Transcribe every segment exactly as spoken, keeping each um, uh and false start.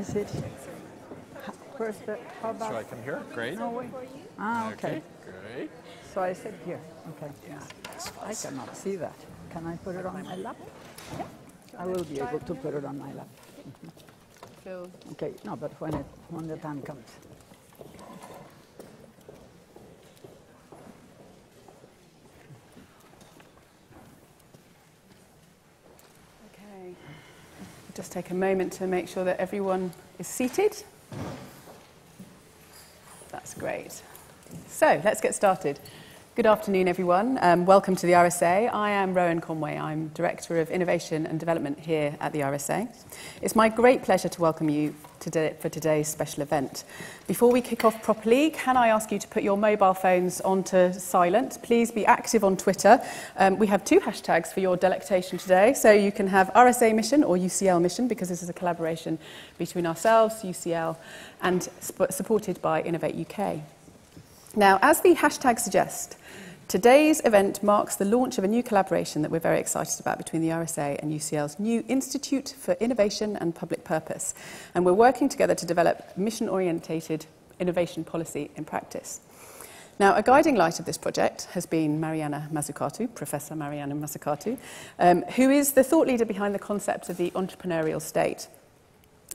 I said, where's the, how about? Should I come here? Great. Oh, wait. Ah, okay. Okay. Great. So I said here. Okay. Yeah. I cannot see that. Can I put it on my lap? Yeah. I will be able to put it on my lap. Mm-hmm. Okay. No, but when it when the time comes. Okay. Just take a moment to make sure that everyone is seated. That's great. So let's get started. Good afternoon, everyone. Um, welcome to the R S A. I am Rowan Conway. I'm Director of Innovation and Development here at the R S A. It's my great pleasure to welcome you today for today's special event. Before we kick off properly, can I ask you to put your mobile phones onto silent? Please be active on Twitter. Um, we have two hashtags for your delectation today. So you can have R S A Mission or U C L Mission, because this is a collaboration between ourselves, U C L, and sp- supported by Innovate U K. Now, as the hashtag suggests, today's event marks the launch of a new collaboration that we're very excited about between the R S A and U C L's new Institute for Innovation and Public Purpose. And we're working together to develop mission-orientated innovation policy in practice. Now, a guiding light of this project has been Mariana Mazzucato, Professor Mariana Mazzucato, um, who is the thought leader behind the concept of the entrepreneurial state.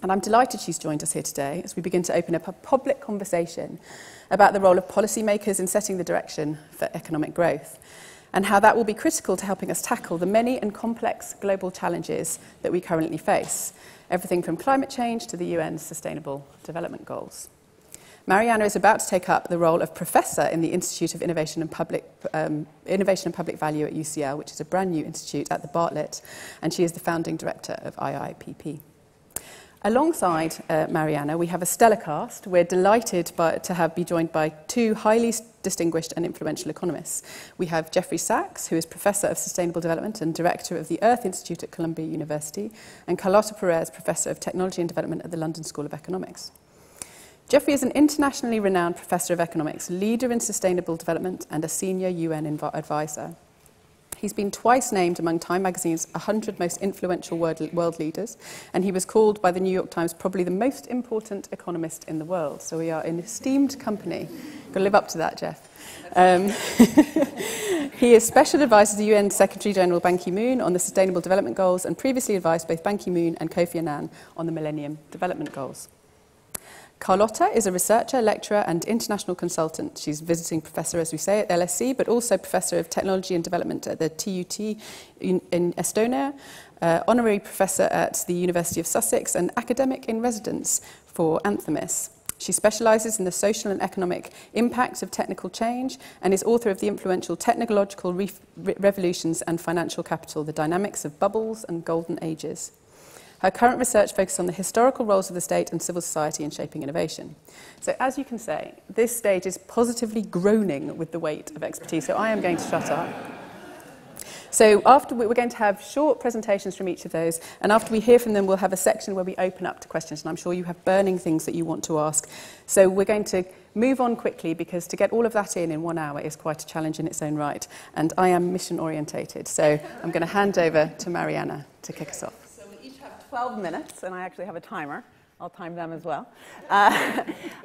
And I'm delighted she's joined us here today as we begin to open up a public conversation about the role of policymakers in setting the direction for economic growth and how that will be critical to helping us tackle the many and complex global challenges that we currently face, everything from climate change to the U N's Sustainable Development Goals. Mariana is about to take up the role of professor in the Institute of Innovation and Public, um, Innovation and Public Value at U C L, which is a brand new institute at the Bartlett, and she is the founding director of I I P P. Alongside uh, Mariana, we have a stellar cast. We're delighted by, to have be joined by two highly distinguished and influential economists. We have Jeffrey Sachs, who is Professor of Sustainable Development and Director of the Earth Institute at Columbia University, and Carlota Perez, Professor of Technology and Development at the London School of Economics. Jeffrey is an internationally renowned Professor of Economics, leader in sustainable development, and a senior U N advisor. He's been twice named among Time Magazine's one hundred most influential world leaders, and he was called by the New York Times probably the most important economist in the world. So we are in esteemed company. Got to live up to that, Jeff. Um, he is Special Advisor to the U N Secretary-General Ban Ki-moon on the Sustainable Development Goals, and previously advised both Ban Ki-moon and Kofi Annan on the Millennium Development Goals. Carlota is a researcher, lecturer and international consultant. She's visiting professor, as we say, at L S E, but also Professor of Technology and Development at the T U T in, in Estonia, uh, Honorary Professor at the University of Sussex and Academic in Residence for Anthemis. She specialises in the social and economic impacts of technical change and is author of the influential Technological Re- Re- Revolutions and Financial Capital, The Dynamics of Bubbles and Golden Ages. Her current research focuses on the historical roles of the state and civil society in shaping innovation. So as you can see, this stage is positively groaning with the weight of expertise, so I am going to shut up. So after we, we're going to have short presentations from each of those, and after we hear from them, we'll have a section where we open up to questions, and I'm sure you have burning things that you want to ask. So we're going to move on quickly, because to get all of that in in one hour is quite a challenge in its own right, and I am mission-orientated, so I'm going to hand over to Mariana to kick us off. twelve minutes, and I actually have a timer. I'll time them as well. Uh,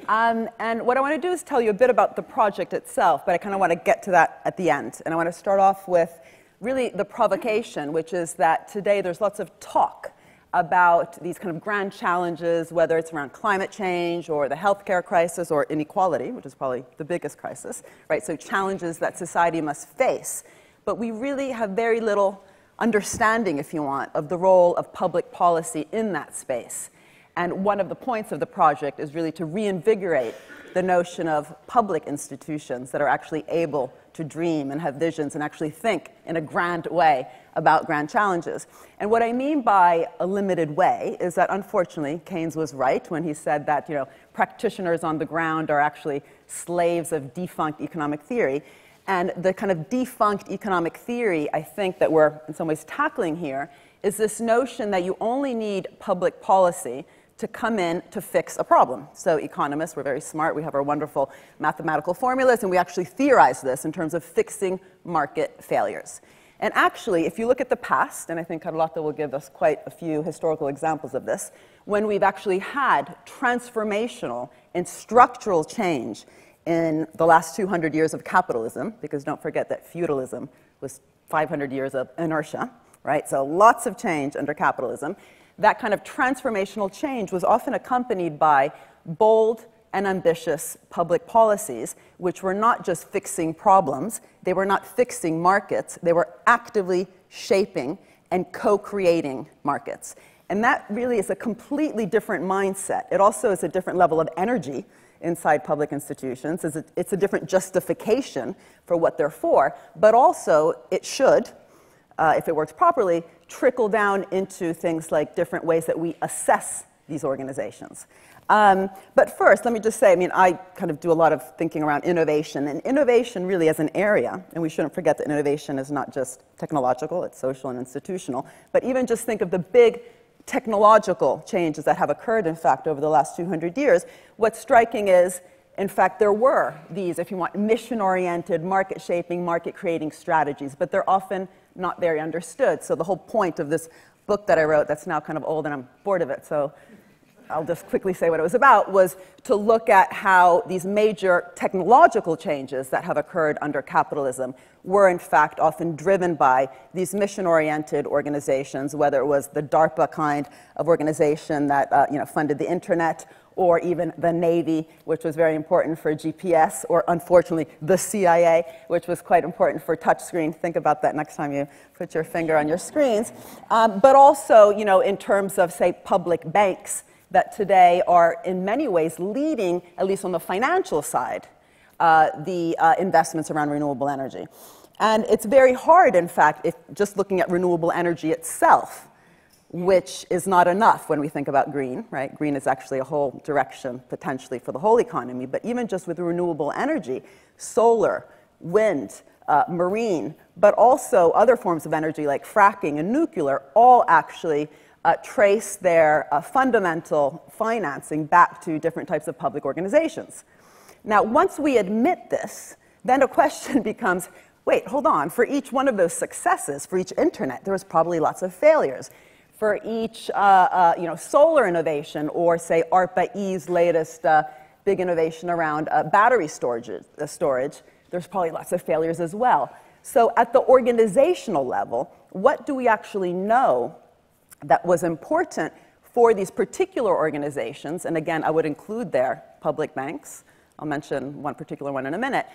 um, and what I want to do is tell you a bit about the project itself, but I kind of want to get to that at the end. And I want to start off with really the provocation, which is that today there's lots of talk about these kind of grand challenges, whether it's around climate change or the healthcare crisis or inequality, which is probably the biggest crisis, right? So challenges that society must face. But we really have very little understanding, if you want, of the role of public policy in that space. And one of the points of the project is really to reinvigorate the notion of public institutions that are actually able to dream and have visions and actually think in a grand way about grand challenges. And what I mean by a limited way is that, unfortunately, Keynes was right when he said that, you know, practitioners on the ground are actually slaves of defunct economic theory. And the kind of defunct economic theory, I think, that we're in some ways tackling here is this notion that you only need public policy to come in to fix a problem. So economists, we're very smart. We have our wonderful mathematical formulas, and we actually theorize this in terms of fixing market failures. And actually, if you look at the past, and I think Carlota will give us quite a few historical examples of this, when we've actually had transformational and structural change in the last two hundred years of capitalism, because don't forget that feudalism was five hundred years of inertia, right? So lots of change under capitalism. That kind of transformational change was often accompanied by bold and ambitious public policies, which were not just fixing problems, they were not fixing markets, they were actively shaping and co-creating markets. And that really is a completely different mindset. It also is a different level of energy inside public institutions. It's a, it's a different justification for what they're for, but also it should, uh, if it works properly, trickle down into things like different ways that we assess these organizations. Um, but first, let me just say, I mean, I kind of do a lot of thinking around innovation, and innovation really as an area, and we shouldn't forget that innovation is not just technological, it's social and institutional, but even just think of the big technological changes that have occurred, in fact, over the last two hundred years. What's striking is, in fact, there were these, if you want, mission-oriented, market-shaping, market-creating strategies, but they're often not very understood. So the whole point of this book that I wrote, that's now kind of old and I'm bored of it, so I'll just quickly say what it was about, was to look at how these major technological changes that have occurred under capitalism were, in fact, often driven by these mission-oriented organizations, whether it was the DARPA kind of organization that uh, you know, funded the internet, or even the Navy, which was very important for G P S, or unfortunately, the C I A, which was quite important for touchscreen. Think about that next time you put your finger on your screens. Um, but also, you know, in terms of, say, public banks, that today are in many ways leading, at least on the financial side, uh, the uh, investments around renewable energy. And it's very hard, in fact, if just looking at renewable energy itself, which is not enough when we think about green, right? Green is actually a whole direction potentially for the whole economy, but even just with renewable energy, solar, wind, uh, marine, but also other forms of energy like fracking and nuclear, all actually Uh, trace their uh, fundamental financing back to different types of public organizations. Now, once we admit this, then a question becomes, wait, hold on, for each one of those successes, for each internet, there was probably lots of failures. For each uh, uh, you know, solar innovation, or say ARPA-E's latest uh, big innovation around uh, battery storage, uh, storage, there's probably lots of failures as well. So at the organizational level, what do we actually know that was important for these particular organizations, and again, I would include their public banks. I'll mention one particular one in a minute.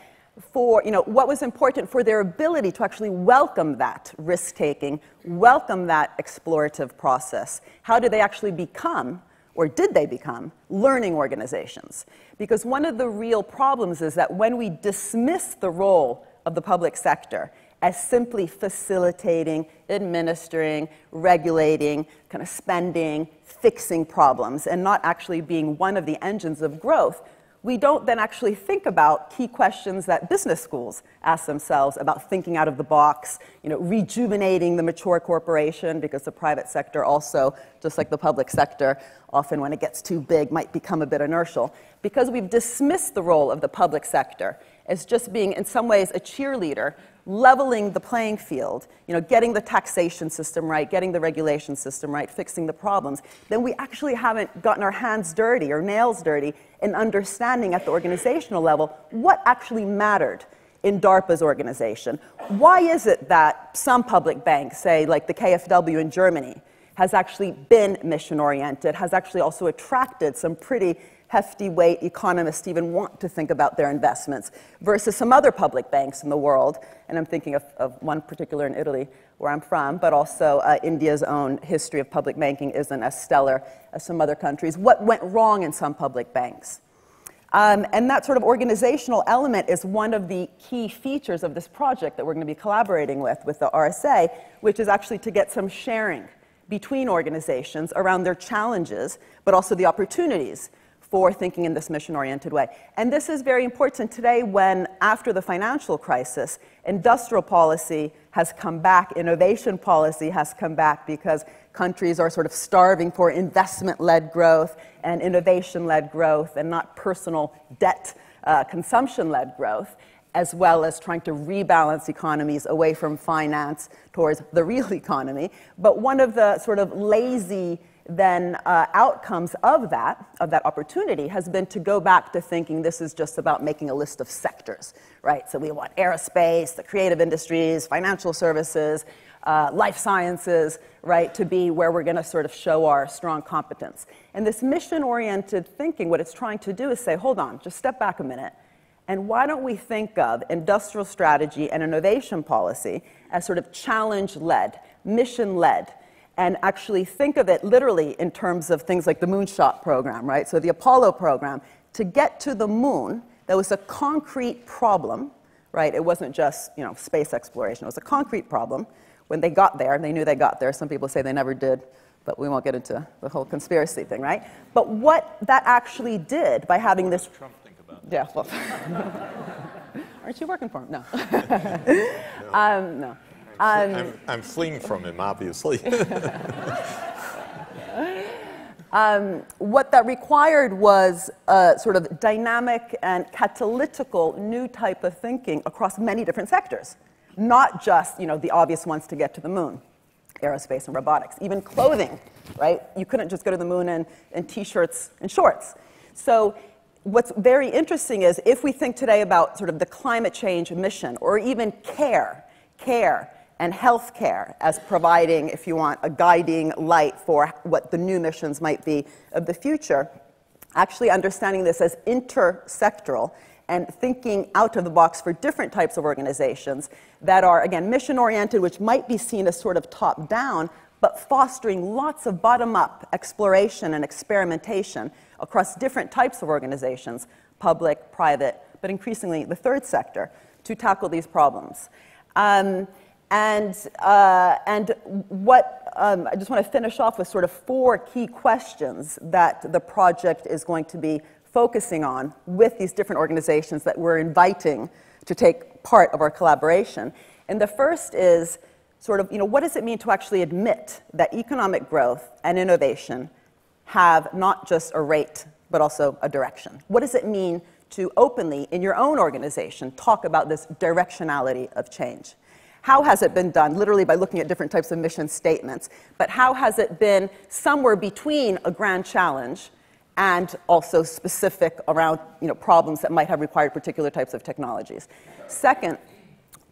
For, you know, what was important for their ability to actually welcome that risk-taking, welcome that explorative process. How did they actually become, or did they become, learning organizations? Because one of the real problems is that when we dismiss the role of the public sector as simply facilitating, administering, regulating, kind of spending, fixing problems, and not actually being one of the engines of growth, we don't then actually think about key questions that business schools ask themselves about thinking out of the box, you know, rejuvenating the mature corporation, because the private sector also, just like the public sector, often when it gets too big might become a bit inertial. Because we've dismissed the role of the public sector as just being, in some ways, a cheerleader, leveling the playing field, you know, getting the taxation system right, getting the regulation system right, fixing the problems, then we actually haven't gotten our hands dirty or nails dirty in understanding at the organizational level what actually mattered in DARPA's organization. Why is it that some public banks, say like the K F W in Germany, has actually been mission-oriented, has actually also attracted some pretty hefty weight economists even want to think about their investments, versus some other public banks in the world, and I'm thinking of, of one particular in Italy, where I'm from, but also uh, India's own history of public banking isn't as stellar as some other countries. What went wrong in some public banks? Um, and that sort of organizational element is one of the key features of this project that we're going to be collaborating with, with the R S A, which is actually to get some sharing between organizations around their challenges, but also the opportunities for thinking in this mission-oriented way. And this is very important today when, after the financial crisis, industrial policy has come back, innovation policy has come back, because countries are sort of starving for investment-led growth and innovation-led growth and not personal debt uh, consumption-led growth. as well as trying to rebalance economies away from finance towards the real economy. But one of the sort of lazy then uh, outcomes of that, of that opportunity has been to go back to thinking this is just about making a list of sectors, right? So we want aerospace, the creative industries, financial services, uh, life sciences, right, to be where we're going to sort of show our strong competence. And this mission-oriented thinking, what it's trying to do is say, hold on, just step back a minute. And why don't we think of industrial strategy and innovation policy as sort of challenge-led, mission-led, and actually think of it literally in terms of things like the Moonshot program, right? So the Apollo program, to get to the moon, that was a concrete problem, right? It wasn't just, you know, space exploration. It was a concrete problem. When they got there, they knew they got there. Some people say they never did, but we won't get into the whole conspiracy thing, right? But what that actually did by having this... Trump think about that. Yeah, well... Aren't you working for him? No. No. Um, no. Um, I'm, I'm fleeing from him, obviously. um, what that required was a sort of dynamic and catalytical new type of thinking across many different sectors, not just, you know, the obvious ones to get to the moon, aerospace and robotics, even clothing, right? You couldn't just go to the moon in, in T-shirts and shorts. So what's very interesting is if we think today about sort of the climate change mission or even care, care, and health care as providing, if you want, a guiding light for what the new missions might be of the future, actually understanding this as intersectoral and thinking out of the box for different types of organizations that are, again, mission-oriented, which might be seen as sort of top-down, but fostering lots of bottom-up exploration and experimentation across different types of organizations, public, private, but increasingly the third sector, to tackle these problems. Um, and, uh, and what, um, I just want to finish off with sort of four key questions that the project is going to be focusing on with these different organizations that we're inviting to take part of our collaboration. And the first is sort of, you know, what does it mean to actually admit that economic growth and innovation have not just a rate, but also a direction? What does it mean to openly, in your own organization, talk about this directionality of change? How has it been done? Literally by looking at different types of mission statements, but how has it been somewhere between a grand challenge and also specific around, you know, problems that might have required particular types of technologies? Second,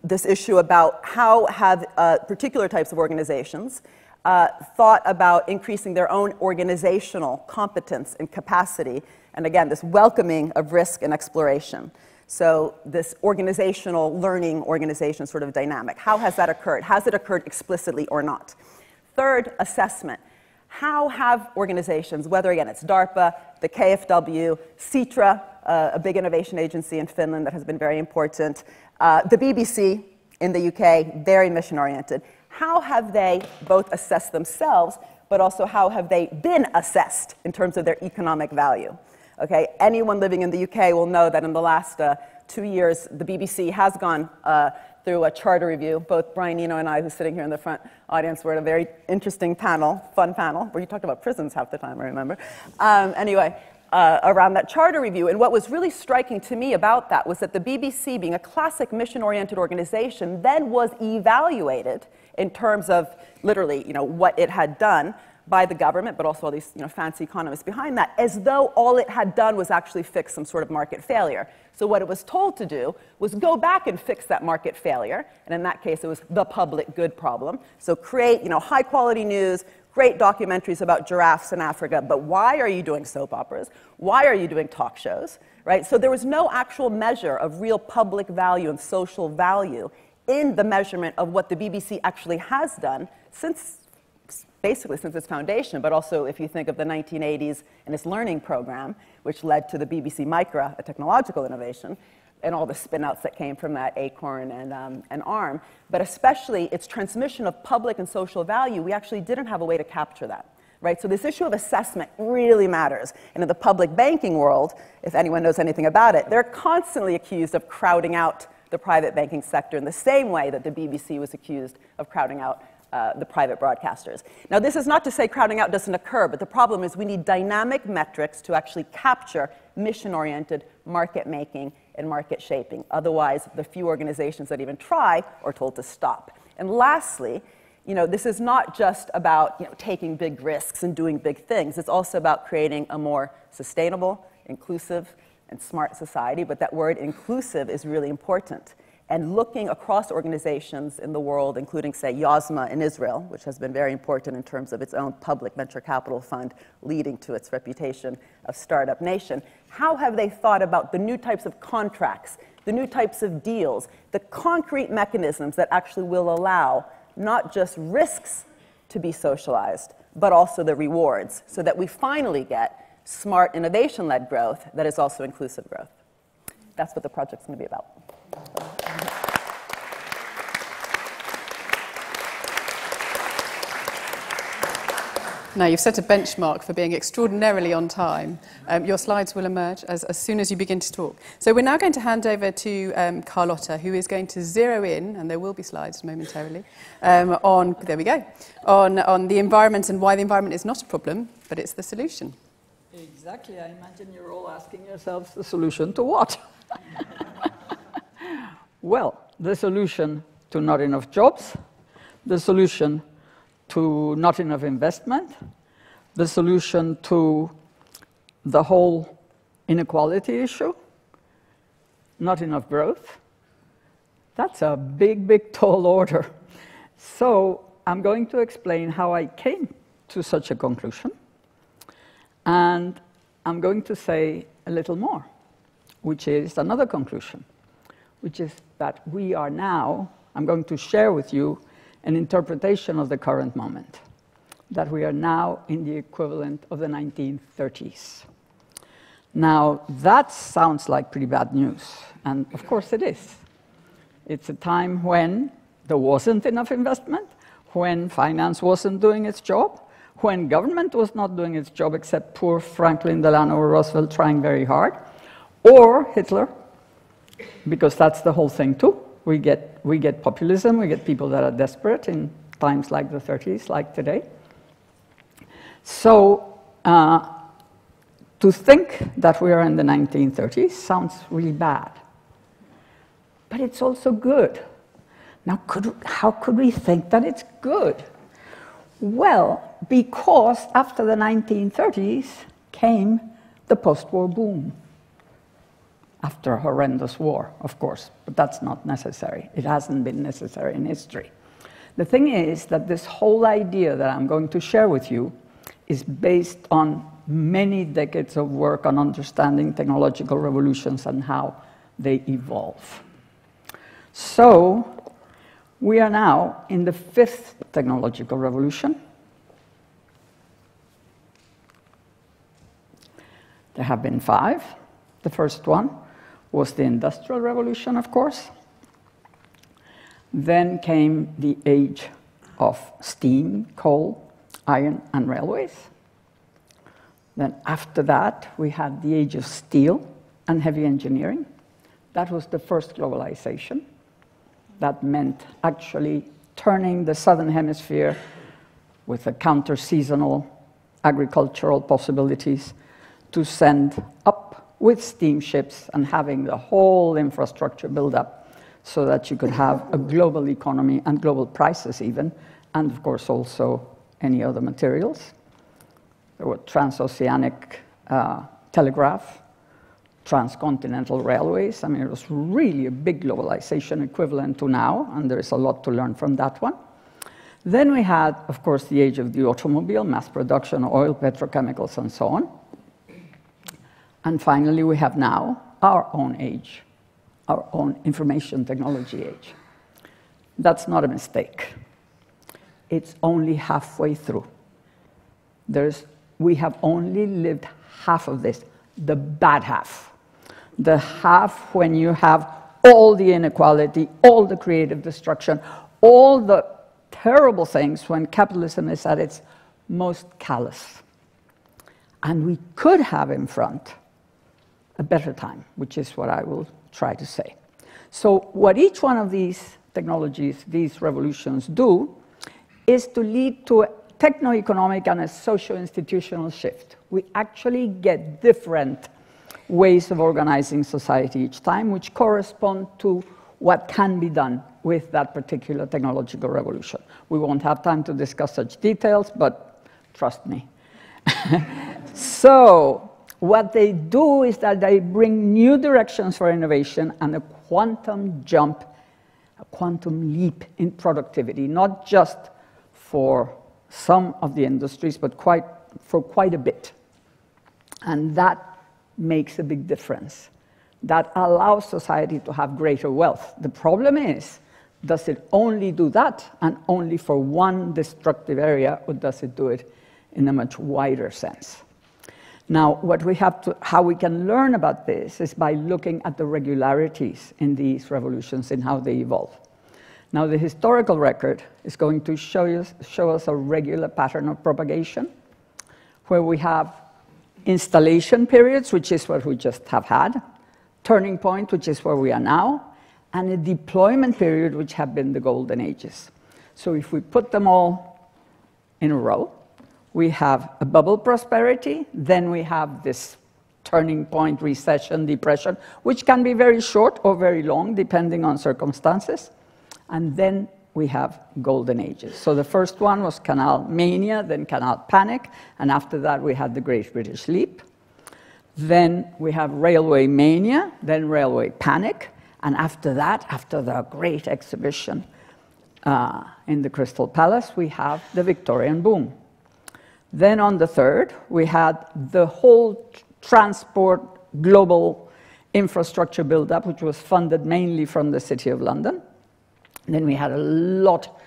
this issue about how have uh, particular types of organizations uh, thought about increasing their own organizational competence and capacity. And again, this welcoming of risk and exploration. So this organizational learning organization sort of dynamic. How has that occurred? Has it occurred explicitly or not? Third, assessment. How have organizations, whether again it's DARPA, the K F W, Citra, uh, a big innovation agency in Finland that has been very important, uh, the B B C in the U K, very mission-oriented. How have they both assessed themselves, but also how have they been assessed in terms of their economic value? Okay, anyone living in the U K will know that in the last uh, two years, the B B C has gone uh, through a charter review. Both Brian Eno and I, who's sitting here in the front audience, were at a very interesting panel, fun panel, where you talked about prisons half the time, I remember. Um, anyway, uh, around that charter review. And what was really striking to me about that was that the B B C, being a classic mission-oriented organization, then was evaluated in terms of literally, you know, what it had done by the government, but also all these, you know, fancy economists behind that, as though all it had done was actually fix some sort of market failure. So what it was told to do was go back and fix that market failure, and in that case it was the public good problem. So create, you know, high quality news, great documentaries about giraffes in Africa, but why are you doing soap operas? Why are you doing talk shows, right? So there was no actual measure of real public value and social value in the measurement of what the B B C actually has done since, basically since its foundation, but also if you think of the nineteen eighties and its learning program, which led to the B B C Micra, a technological innovation, and all the spin-outs that came from that, Acorn and, um, and ARM, but especially its transmission of public and social value, we actually didn't have a way to capture that, right? So this issue of assessment really matters. And in the public banking world, if anyone knows anything about it, they're constantly accused of crowding out the private banking sector in the same way that the B B C was accused of crowding out Uh, the private broadcasters. Now, this is not to say crowding out doesn't occur, but the problem is we need dynamic metrics to actually capture mission-oriented market-making and market shaping. Otherwise, the few organizations that even try are told to stop. And lastly, you know, this is not just about, you know, taking big risks and doing big things. It's also about creating a more sustainable, inclusive, and smart society. But that word inclusive is really important. And looking across organizations in the world, including, say, Yozma in Israel, which has been very important in terms of its own public venture capital fund, leading to its reputation of startup nation, how have they thought about the new types of contracts, the new types of deals, the concrete mechanisms that actually will allow not just risks to be socialized, but also the rewards, so that we finally get smart innovation-led growth that is also inclusive growth. That's what the project's going to be about. Now, you've set a benchmark for being extraordinarily on time. Um, your slides will emerge as, as soon as you begin to talk. So we're now going to hand over to um, Carlota, who is going to zero in, and there will be slides momentarily, um, on, there we go, on, on the environment and why the environment is not a problem, but it's the solution. Exactly. I imagine you're all asking yourselves, the solution to what? Well, the solution to not enough jobs, the solution to not enough investment, the solution to the whole inequality issue, not enough growth. That's a big, big, tall order. So I'm going to explain how I came to such a conclusion, and I'm going to say a little more, which is another conclusion, which is that we are now, I'm going to share with you an interpretation of the current moment, that we are now in the equivalent of the nineteen thirties. Now, that sounds like pretty bad news, and of course it is. It's a time when there wasn't enough investment, when finance wasn't doing its job, when government was not doing its job except poor Franklin Delano Roosevelt trying very hard, or Hitler, because that's the whole thing too. We get, we get populism, we get people that are desperate in times like the thirties, like today. So uh, to think that we are in the nineteen thirties sounds really bad, but it's also good. Now, could, how could we think that it's good? Well, because after the nineteen thirties came the post-war boom. After a horrendous war, of course, but that's not necessary. It hasn't been necessary in history. The thing is that this whole idea that I'm going to share with you is based on many decades of work on understanding technological revolutions and how they evolve. So we are now in the fifth technological revolution. There have been five. The first one was the Industrial Revolution, of course. Then came the age of steam, coal, iron, and railways. Then after that, we had the age of steel and heavy engineering. That was the first globalization. That meant actually turning the southern hemisphere with the counter-seasonal agricultural possibilities to send up with steamships and having the whole infrastructure build up so that you could have a global economy and global prices even, and of course also any other materials. There were transoceanic uh, telegraph, transcontinental railways. I mean, it was really a big globalization equivalent to now, and there is a lot to learn from that one. Then we had, of course, the age of the automobile, mass production, oil, petrochemicals, and so on. And finally, we have now our own age, our own information technology age. That's not a mistake. It's only halfway through. There's, we have only lived half of this, the bad half. The half when you have all the inequality, all the creative destruction, all the terrible things when capitalism is at its most callous. And we could have in front a better time, which is what I will try to say. So what each one of these technologies, these revolutions do, is to lead to a techno-economic and a socio-institutional shift. We actually get different ways of organizing society each time, which correspond to what can be done with that particular technological revolution. We won't have time to discuss such details, but trust me. So, what they do is that they bring new directions for innovation and a quantum jump, a quantum leap in productivity, not just for some of the industries, but quite, for quite a bit. And that makes a big difference. That allows society to have greater wealth. The problem is, does it only do that and only for one destructive area, or does it do it in a much wider sense? Now, what we have to, how we can learn about this is by looking at the regularities in these revolutions and how they evolve. Now, the historical record is going to show us, show us a regular pattern of propagation, where we have installation periods, which is what we just have had, turning point, which is where we are now, and a deployment period, which have been the golden ages. So if we put them all in a row, we have a bubble prosperity, then we have this turning point, recession, depression, which can be very short or very long, depending on circumstances, and then we have golden ages. So the first one was canal mania, then canal panic, and after that we had the Great British Leap. Then we have railway mania, then railway panic, and after that, after the great exhibition uh, in the Crystal Palace, we have the Victorian boom. Then on the third, we had the whole transport global infrastructure buildup, which was funded mainly from the City of London. And then we had a lot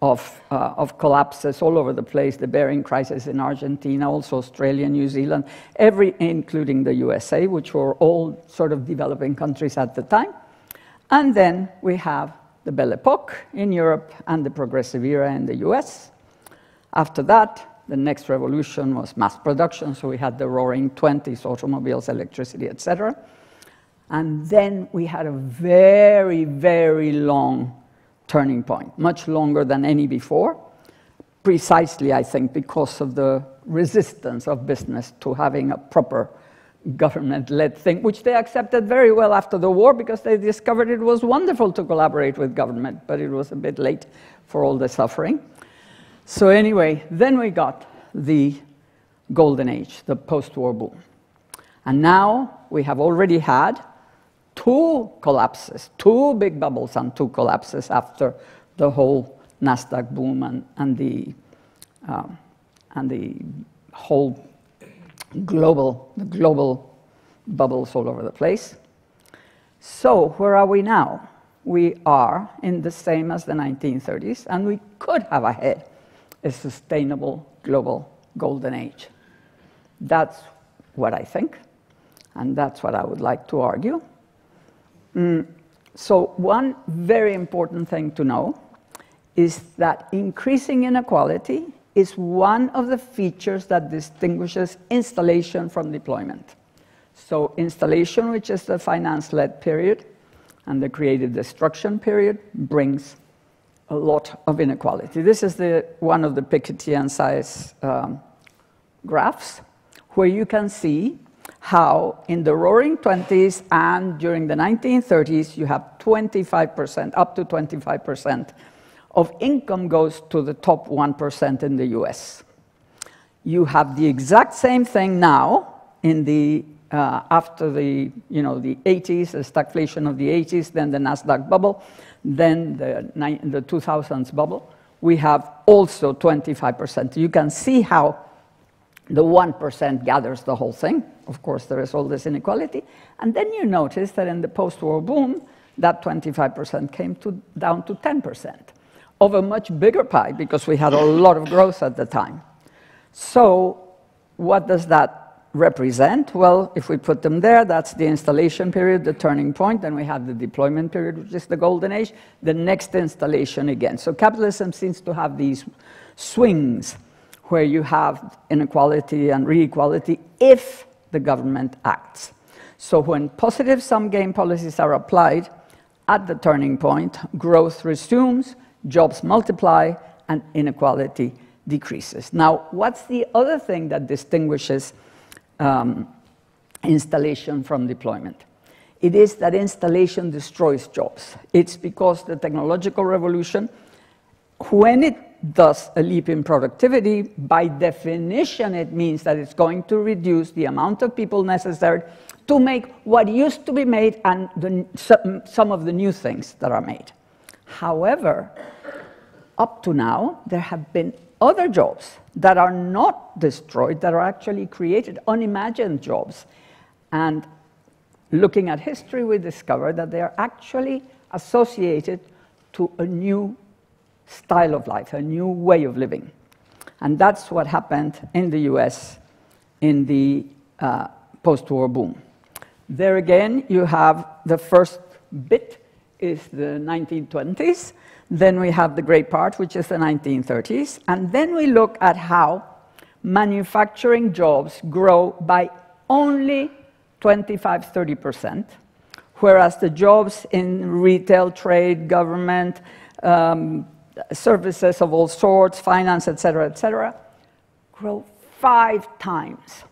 of, uh, of collapses all over the place, the Bering crisis in Argentina, also Australia, New Zealand, every, including the U S A, which were all sort of developing countries at the time. And then we have the Belle Époque in Europe and the Progressive Era in the U S. After that, the next revolution was mass production, so we had the Roaring Twenties, automobiles, electricity, et cetera. And then we had a very, very long turning point, much longer than any before, precisely, I think, because of the resistance of business to having a proper government-led thing, which they accepted very well after the war because they discovered it was wonderful to collaborate with government, but it was a bit late for all the suffering. So anyway, then we got the golden age, the post-war boom. And now we have already had two collapses, two big bubbles and two collapses after the whole Nasdaq boom and, and, the, um, and the whole global, the global bubbles all over the place. So where are we now? We are in the same as the nineteen thirties, and we could have ahead a sustainable global golden age. That's what I think, and that's what I would like to argue. Mm. So one very important thing to know is that increasing inequality is one of the features that distinguishes installation from deployment. So installation, which is the finance-led period, and the creative destruction period, brings a lot of inequality. This is the, one of the Piketty and Saez um, graphs, where you can see how in the Roaring Twenties and during the nineteen thirties, you have twenty-five percent, up to twenty-five percent of income goes to the top one percent in the U S. You have the exact same thing now in the, uh, after the, you know, the eighties, the stagflation of the eighties, then the Nasdaq bubble, then the, the two thousands bubble. We have also twenty-five percent. You can see how the one percent gathers the whole thing. Of course, there is all this inequality. And then you notice that in the post-war boom, that twenty-five percent came to, down to ten percent of a much bigger pie, because we had a lot of growth at the time. So what does that represent? Well, if we put them there, that's the installation period, the turning point. Then we have the deployment period, which is the golden age, the next installation again. So capitalism seems to have these swings where you have inequality and re-equality if the government acts. So when positive sum gain policies are applied, at the turning point, growth resumes, jobs multiply, and inequality decreases. Now, what's the other thing that distinguishes um, installation from deployment. It is that installation destroys jobs. It's because the technological revolution, when it does a leap in productivity, by definition it means that it's going to reduce the amount of people necessary to make what used to be made and the, some, some of the new things that are made. However, up to now, there have been other jobs that are not destroyed, that are actually created, unimagined jobs. And looking at history, we discover that they are actually associated to a new style of life, a new way of living. And that's what happened in the U S in the uh, post-war boom. There again, you have the first bit is the nineteen twenties. Then we have the great part, which is the nineteen thirties. And then we look at how manufacturing jobs grow by only twenty-five to thirty percent, whereas the jobs in retail, trade, government, um, services of all sorts, finance, et cetera, et cetera, grow five times.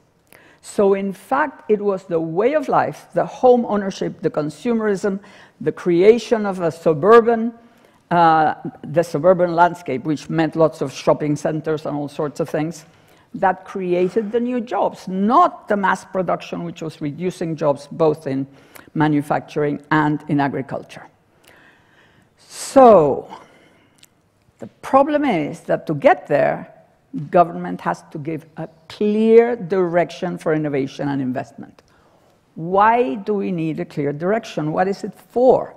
So in fact, it was the way of life, the home ownership, the consumerism, the creation of a suburban, uh, the suburban landscape, which meant lots of shopping centers and all sorts of things, that created the new jobs, not the mass production, which was reducing jobs both in manufacturing and in agriculture. So the problem is that to get there, government has to give a clear direction for innovation and investment. Why do we need a clear direction? What is it for?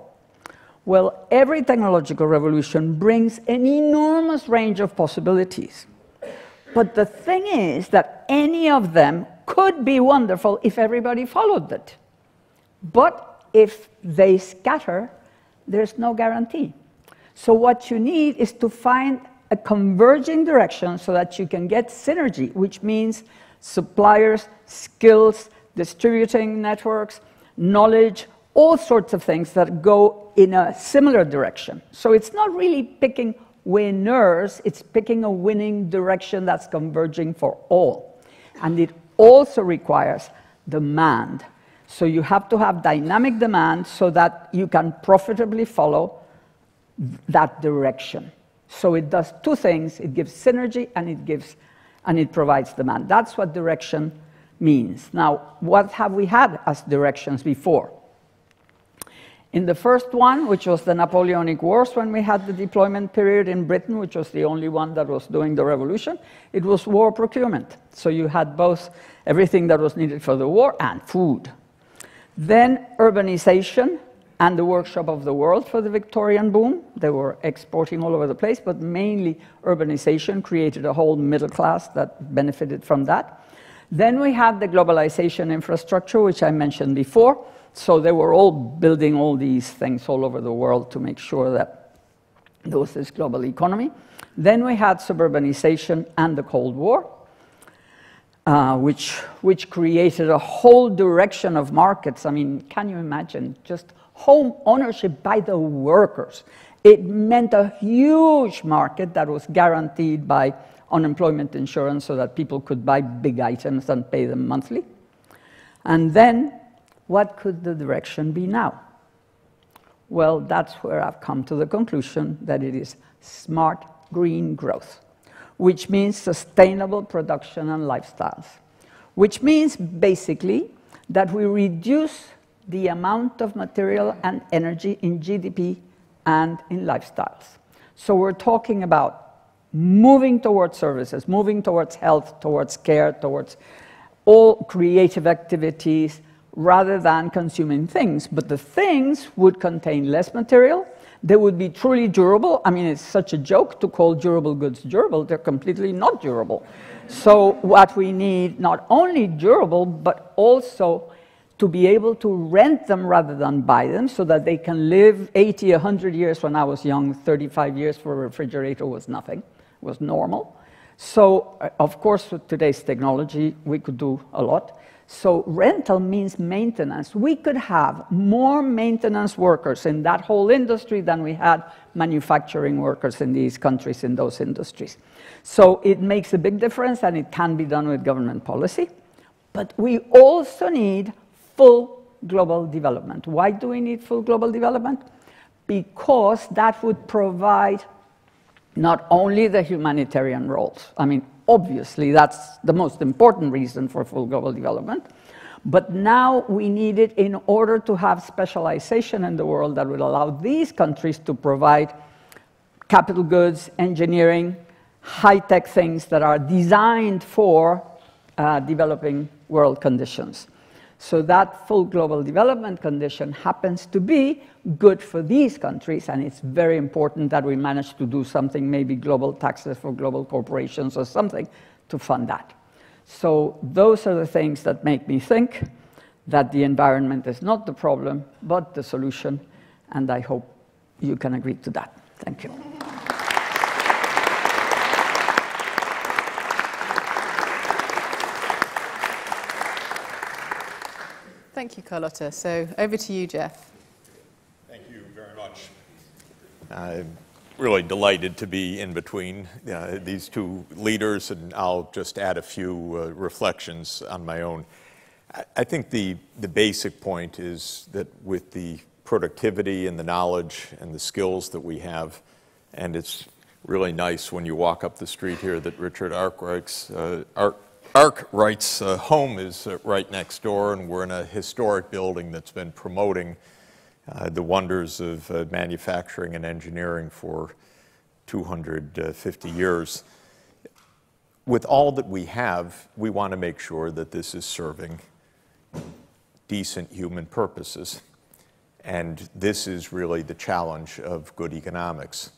Well, every technological revolution brings an enormous range of possibilities. But the thing is that any of them could be wonderful if everybody followed it. But if they scatter, there's no guarantee. So what you need is to find a converging direction so that you can get synergy, which means suppliers, skills, distributing networks, knowledge, all sorts of things that go in a similar direction. So it's not really picking winners, it's picking a winning direction that's converging for all. And it also requires demand. So you have to have dynamic demand so that you can profitably follow that direction. So it does two things, it gives synergy and it gives, and it provides demand. That's what direction means. Now, what have we had as directions before? In the first one, which was the Napoleonic Wars, when we had the deployment period in Britain, which was the only one that was doing the revolution, it was war procurement. So you had both everything that was needed for the war and food. Then urbanization and the workshop of the world for the Victorian boom. They were exporting all over the place, but mainly urbanization created a whole middle class that benefited from that. Then we had the globalization infrastructure, which I mentioned before. So they were all building all these things all over the world to make sure that there was this global economy. Then we had suburbanization and the Cold War, uh, which, which created a whole direction of markets. I mean, can you imagine? Just home ownership by the workers. It meant a huge market that was guaranteed by unemployment insurance so that people could buy big items and pay them monthly. And then, what could the direction be now? Well, that's where I've come to the conclusion that it is smart green growth, which means sustainable production and lifestyles, which means basically that we reduce the amount of material and energy in G D P and in lifestyles. So we're talking about moving towards services, moving towards health, towards care, towards all creative activities, rather than consuming things. But the things would contain less material, they would be truly durable. I mean, it's such a joke to call durable goods durable, they're completely not durable. So what we need, not only durable, but also to be able to rent them rather than buy them so that they can live eighty, a hundred years. When I was young, thirty-five years for a refrigerator was nothing, it was normal. So of course, with today's technology, we could do a lot. So rental means maintenance. We could have more maintenance workers in that whole industry than we had manufacturing workers in these countries, in those industries. So it makes a big difference and it can be done with government policy. But we also need full global development. Why do we need full global development? Because that would provide not only the humanitarian roles, I mean, obviously that's the most important reason for full global development, but now we need it in order to have specialization in the world that will allow these countries to provide capital goods, engineering, high-tech things that are designed for uh, developing world conditions. So that full global development condition happens to be good for these countries, and it's very important that we manage to do something, maybe global taxes for global corporations or something, to fund that. So those are the things that make me think that the environment is not the problem, but the solution, and I hope you can agree to that. Thank you. Thank you, Carlota. So over to you, Jeff. Thank you very much. I'm really delighted to be in between uh, these two leaders, and I'll just add a few uh, reflections on my own. I, I think the, the basic point is that with the productivity and the knowledge and the skills that we have, and it's really nice when you walk up the street here that Richard Arkwright's uh, Ark Arkwright's uh, home is uh, right next door, and we're in a historic building that's been promoting uh, the wonders of uh, manufacturing and engineering for two hundred fifty years. With all that we have, we want to make sure that this is serving decent human purposes. And this is really the challenge of good economics.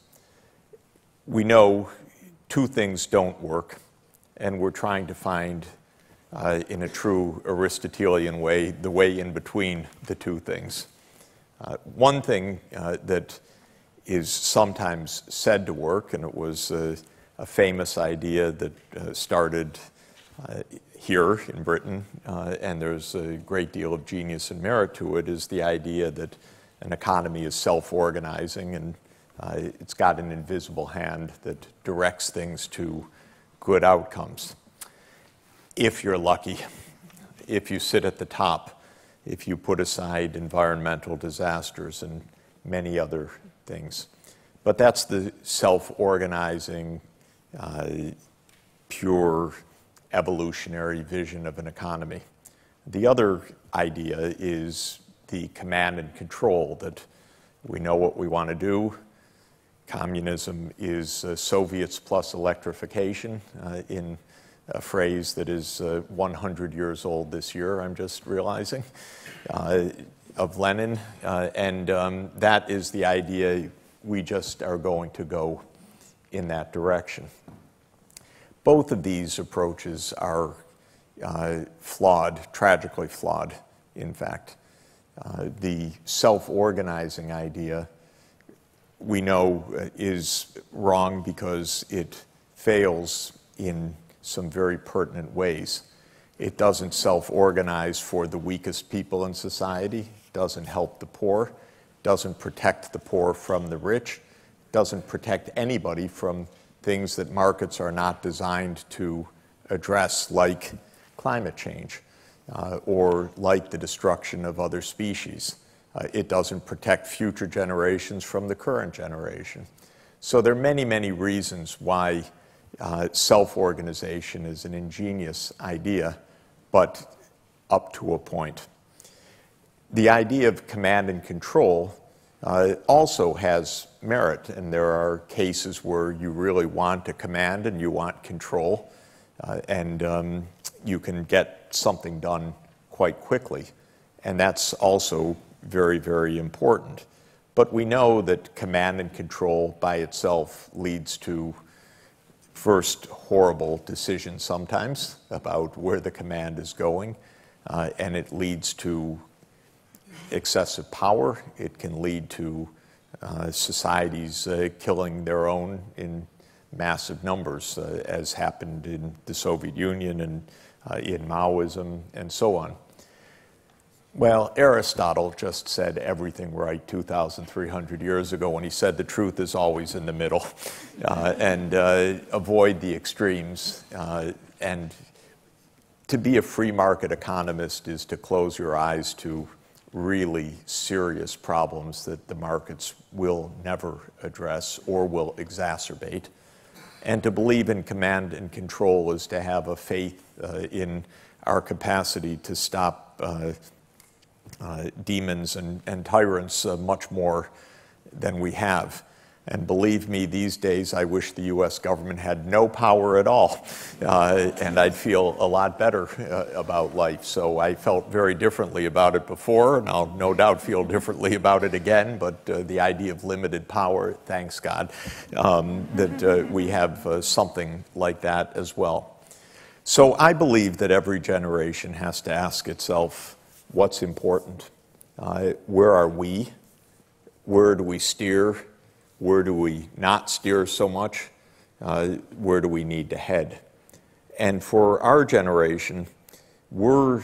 We know two things don't work, and we're trying to find, uh, in a true Aristotelian way, the way in between the two things. Uh, one thing uh, that is sometimes said to work, and it was uh, a famous idea that uh, started uh, here in Britain, uh, and there's a great deal of genius and merit to it, is the idea that an economy is self-organizing, and uh, it's got an invisible hand that directs things to good outcomes. If you're lucky, if you sit at the top, if you put aside environmental disasters and many other things. But that's the self-organizing, uh, pure evolutionary vision of an economy. The other idea is the command and control, that we know what we want to do. Communism is uh, Soviets plus electrification, uh, in a phrase that is uh, one hundred years old this year, I'm just realizing, uh, of Lenin. Uh, and um, that is the idea, we just are going to go in that direction. Both of these approaches are uh, flawed, tragically flawed, in fact. Uh, the self-organizing idea, we know, is wrong because it fails in some very pertinent ways. It doesn't self-organize for the weakest people in society, doesn't help the poor, doesn't protect the poor from the rich, doesn't protect anybody from things that markets are not designed to address, like climate change, uh, or like the destruction of other species. Uh, it doesn't protect future generations from the current generation. So there are many, many reasons why uh, self-organization is an ingenious idea, but up to a point. The idea of command and control uh, also has merit, and there are cases where you really want to command and you want control, uh, and um, you can get something done quite quickly, and that's also very, very important. But we know that command and control by itself leads to, first, horrible decisions sometimes about where the command is going, uh, and it leads to excessive power. It can lead to uh, societies uh, killing their own in massive numbers, uh, as happened in the Soviet Union and uh, in Maoism and so on. Well, Aristotle just said everything right two thousand three hundred years ago when he said the truth is always in the middle, uh, and uh, avoid the extremes. Uh, and to be a free market economist is to close your eyes to really serious problems that the markets will never address or will exacerbate. And to believe in command and control is to have a faith uh, in our capacity to stop uh, uh, demons and, and tyrants uh, much more than we have. And believe me, these days, I wish the U S government had no power at all, uh, and I'd feel a lot better uh, about life. So I felt very differently about it before, and I'll no doubt feel differently about it again, but uh, the idea of limited power, thanks God, um, that uh, we have uh, something like that as well. So I believe that every generation has to ask itself, what's important? Uh, where are we? Where do we steer? Where do we not steer so much? Uh, where do we need to head? And for our generation, we're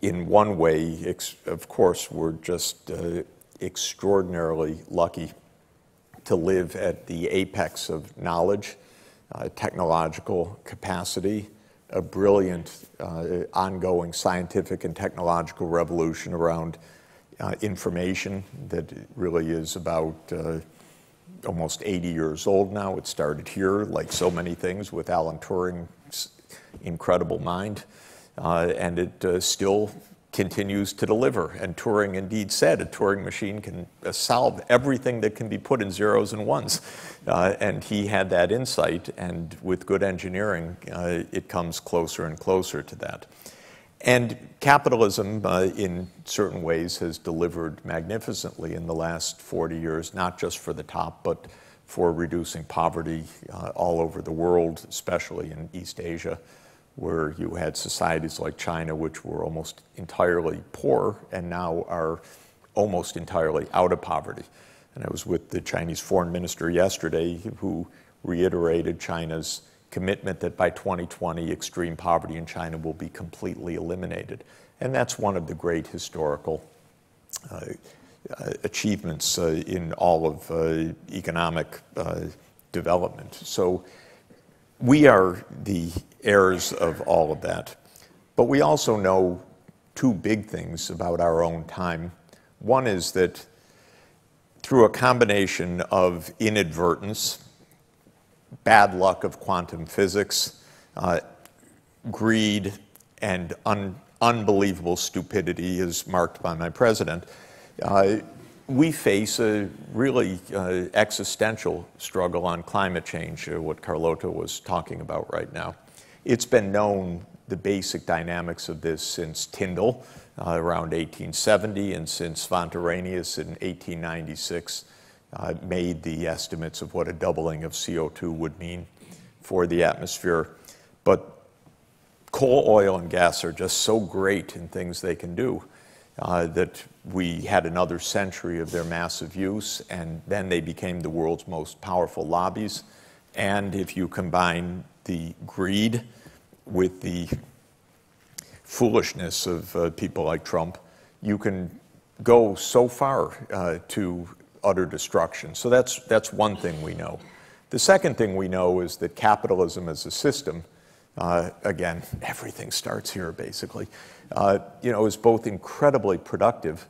in one way, ex of course, we're just uh, extraordinarily lucky to live at the apex of knowledge, uh, technological capacity, a brilliant uh, ongoing scientific and technological revolution around uh, information that really is about uh, almost eighty years old now. It started here, like so many things, with Alan Turing's incredible mind, uh, and it uh, still continues to deliver. And Turing indeed said a Turing machine can uh, solve everything that can be put in zeros and ones. Uh, and he had that insight, and with good engineering, uh, it comes closer and closer to that. And capitalism, uh, in certain ways, has delivered magnificently in the last forty years, not just for the top, but for reducing poverty uh, all over the world, especially in East Asia, where you had societies like China, which were almost entirely poor and now are almost entirely out of poverty. And I was with the Chinese foreign minister yesterday, who reiterated China's commitment that by twenty twenty, extreme poverty in China will be completely eliminated. And that's one of the great historical uh, achievements uh, in all of uh, economic uh, development. So we are the heirs of all of that. But we also know two big things about our own time. One is that through a combination of inadvertence, bad luck of quantum physics, uh, greed, and un unbelievable stupidity as marked by my president, uh, we face a really uh, existential struggle on climate change, uh, what Carlota was talking about right now. It's been known, the basic dynamics of this, since Tyndall uh, around eighteen seventy, and since Svante Arrhenius in eighteen ninety-six. Uh, made the estimates of what a doubling of C O two would mean for the atmosphere. But coal, oil, and gas are just so great in things they can do uh, that we had another century of their massive use, and then they became the world's most powerful lobbies. And if you combine the greed with the foolishness of uh, people like Trump, you can go so far uh, to utter destruction. So that's, that's one thing we know. The second thing we know is that capitalism as a system, uh, again, everything starts here basically, uh, you know, is both incredibly productive,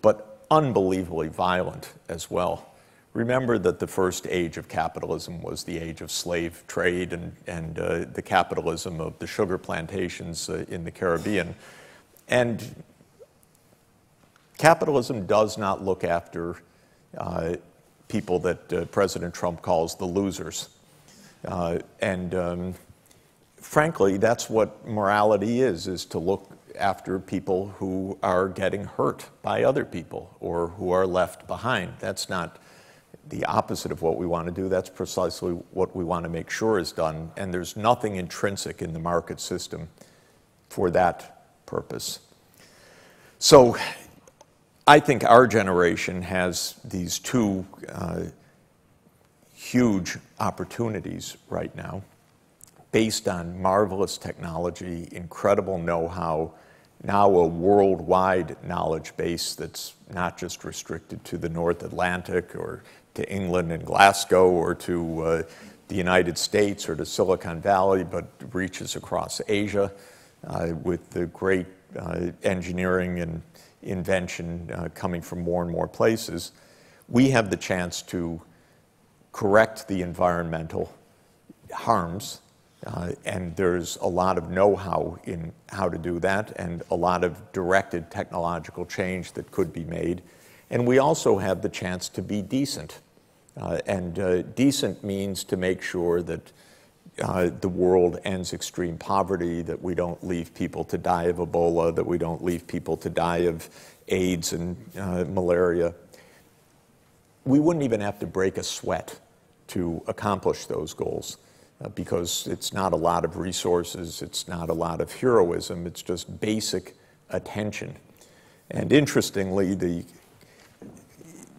but unbelievably violent as well. Remember that the first age of capitalism was the age of slave trade and, and uh, the capitalism of the sugar plantations uh, in the Caribbean. And capitalism does not look after Uh, people that uh, President Trump calls the losers. Uh, and um, frankly, that's what morality is, is to look after people who are getting hurt by other people or who are left behind. That's not the opposite of what we want to do. That's precisely what we want to make sure is done. And there's nothing intrinsic in the market system for that purpose. So I think our generation has these two uh, huge opportunities right now, based on marvelous technology, incredible know-how, now a worldwide knowledge base that's not just restricted to the North Atlantic or to England and Glasgow or to uh, the United States or to Silicon Valley, but reaches across Asia uh, with the great uh, engineering and invention uh, coming from more and more places, we have the chance to correct the environmental harms. Uh, and there's a lot of know-how in how to do that and a lot of directed technological change that could be made. And we also have the chance to be decent. Uh, and uh, decent means to make sure that uh, the world ends extreme poverty, that we don't leave people to die of Ebola, that we don't leave people to die of AIDS and uh, malaria. We wouldn't even have to break a sweat to accomplish those goals. Because it's not a lot of resources, it's not a lot of heroism, it's just basic attention. And interestingly, the,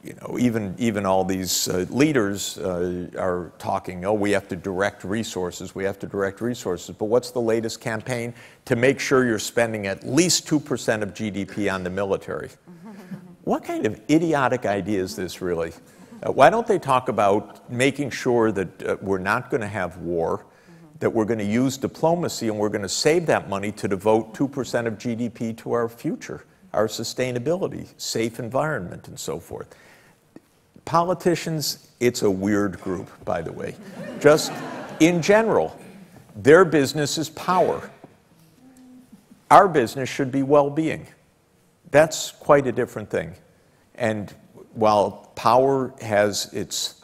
you know, even, even all these uh, leaders uh, are talking, oh, we have to direct resources, we have to direct resources, but what's the latest campaign? To make sure you're spending at least two percent of G D P on the military. What kind of idiotic idea is this, really? Uh, why don't they talk about making sure that uh, we're not going to have war, mm-hmm. that we're going to use diplomacy, and we're going to save that money to devote two percent of G D P to our future, our sustainability, safe environment, and so forth. Politicians, it's a weird group, by the way. Just in general, their business is power. Our business should be well-being. That's quite a different thing. And while power has its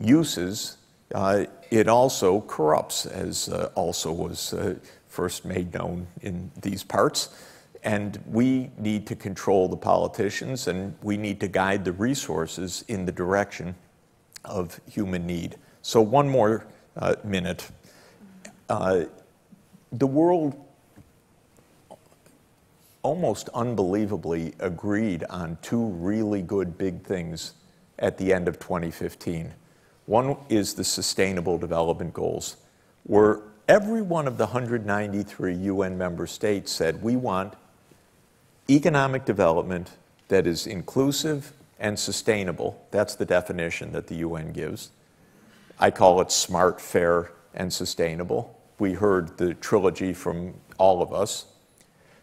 uses, uh, it also corrupts, as uh, also was uh, first made known in these parts. And we need to control the politicians, and we need to guide the resources in the direction of human need. So one more uh, minute. Uh, the world almost unbelievably agreed on two really good big things at the end of twenty fifteen. One is the Sustainable Development Goals, where every one of the one hundred ninety-three U N member states said, we want economic development that is inclusive and sustainable. That's the definition that the U N gives. I call it smart, fair, and sustainable. We heard the trilogy from all of us.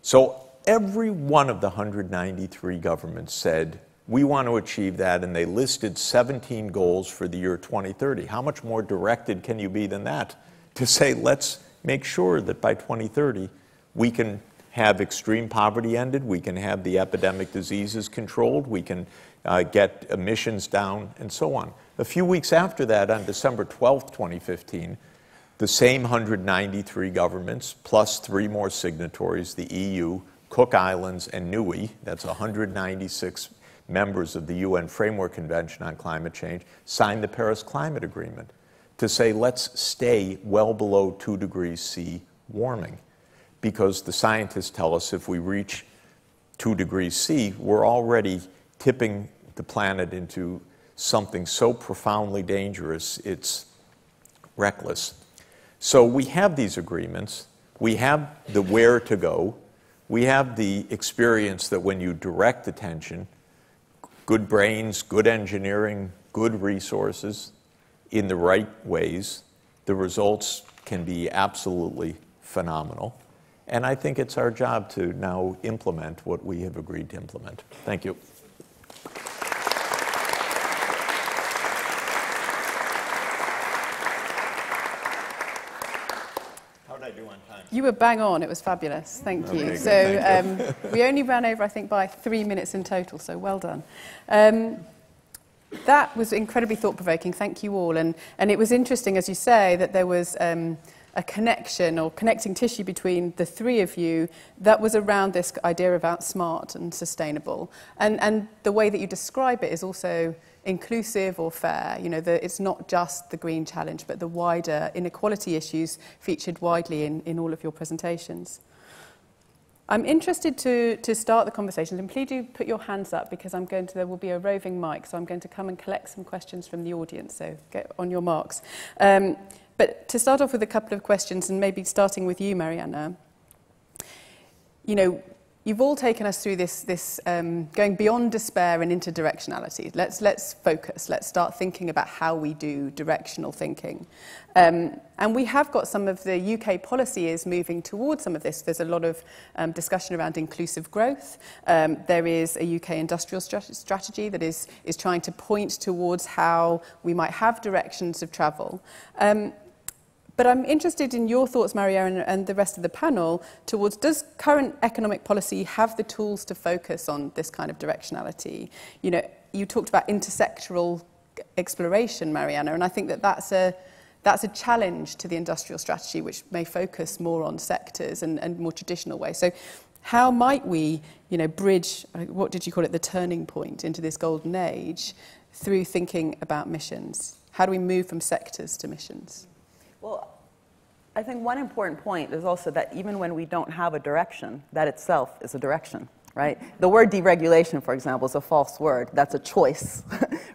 So every one of the one hundred ninety-three governments said, we want to achieve that, and they listed seventeen goals for the year twenty thirty. How much more directed can you be than that to say, let's make sure that by twenty thirty we can have extreme poverty ended, we can have the epidemic diseases controlled, we can uh, get emissions down, and so on. A few weeks after that, on December twelfth, twenty fifteen, the same one hundred ninety-three governments, plus three more signatories, the E U, Cook Islands, and N U I, that's one hundred ninety-six members of the U N Framework Convention on Climate Change, signed the Paris Climate Agreement to say, let's stay well below two degrees C warming, because the scientists tell us if we reach two degrees C, we're already tipping the planet into something so profoundly dangerous, it's reckless. So we have these agreements, we have the where to go, we have the experience that when you direct attention, good brains, good engineering, good resources in the right ways, the results can be absolutely phenomenal. And I think it's our job to now implement what we have agreed to implement. Thank you. You were bang on. It was fabulous. Thank you. Okay, so thank you. Um, we only ran over, I think, by three minutes in total, so well done. Um, that was incredibly thought-provoking. Thank you all. And, and it was interesting, as you say, that there was um, a connection or connecting tissue between the three of you that was around this idea about smart and sustainable. And, and the way that you describe it is also inclusive or fair. You know, the, it's not just the green challenge, but the wider inequality issues featured widely in, in all of your presentations. I'm interested to, to start the conversation, and please do put your hands up, because I'm going to, there will be a roving mic, so I'm going to come and collect some questions from the audience, so get on your marks. Um, but to start off with a couple of questions, and maybe starting with you, Mariana, you know, You've all taken us through this, this um, going beyond despair and into directionality. Let's, let's focus. Let's start thinking about how we do directional thinking. Um, and we have got some of the U K policy is moving towards some of this. There's a lot of um, discussion around inclusive growth. Um, there is a U K industrial strat- strategy that is, is trying to point towards how we might have directions of travel. Um, But I'm interested in your thoughts, Mariana, and the rest of the panel, towards does current economic policy have the tools to focus on this kind of directionality? You know, you talked about intersectoral exploration, Mariana, and I think that that's a, that's a challenge to the industrial strategy, which may focus more on sectors and, and more traditional ways. So how might we, you know, bridge, what did you call it, the turning point into this golden age through thinking about missions? How do we move from sectors to missions? Well, I think one important point is also that even when we don't have a direction, that itself is a direction, right? The word deregulation, for example, is a false word. That's a choice,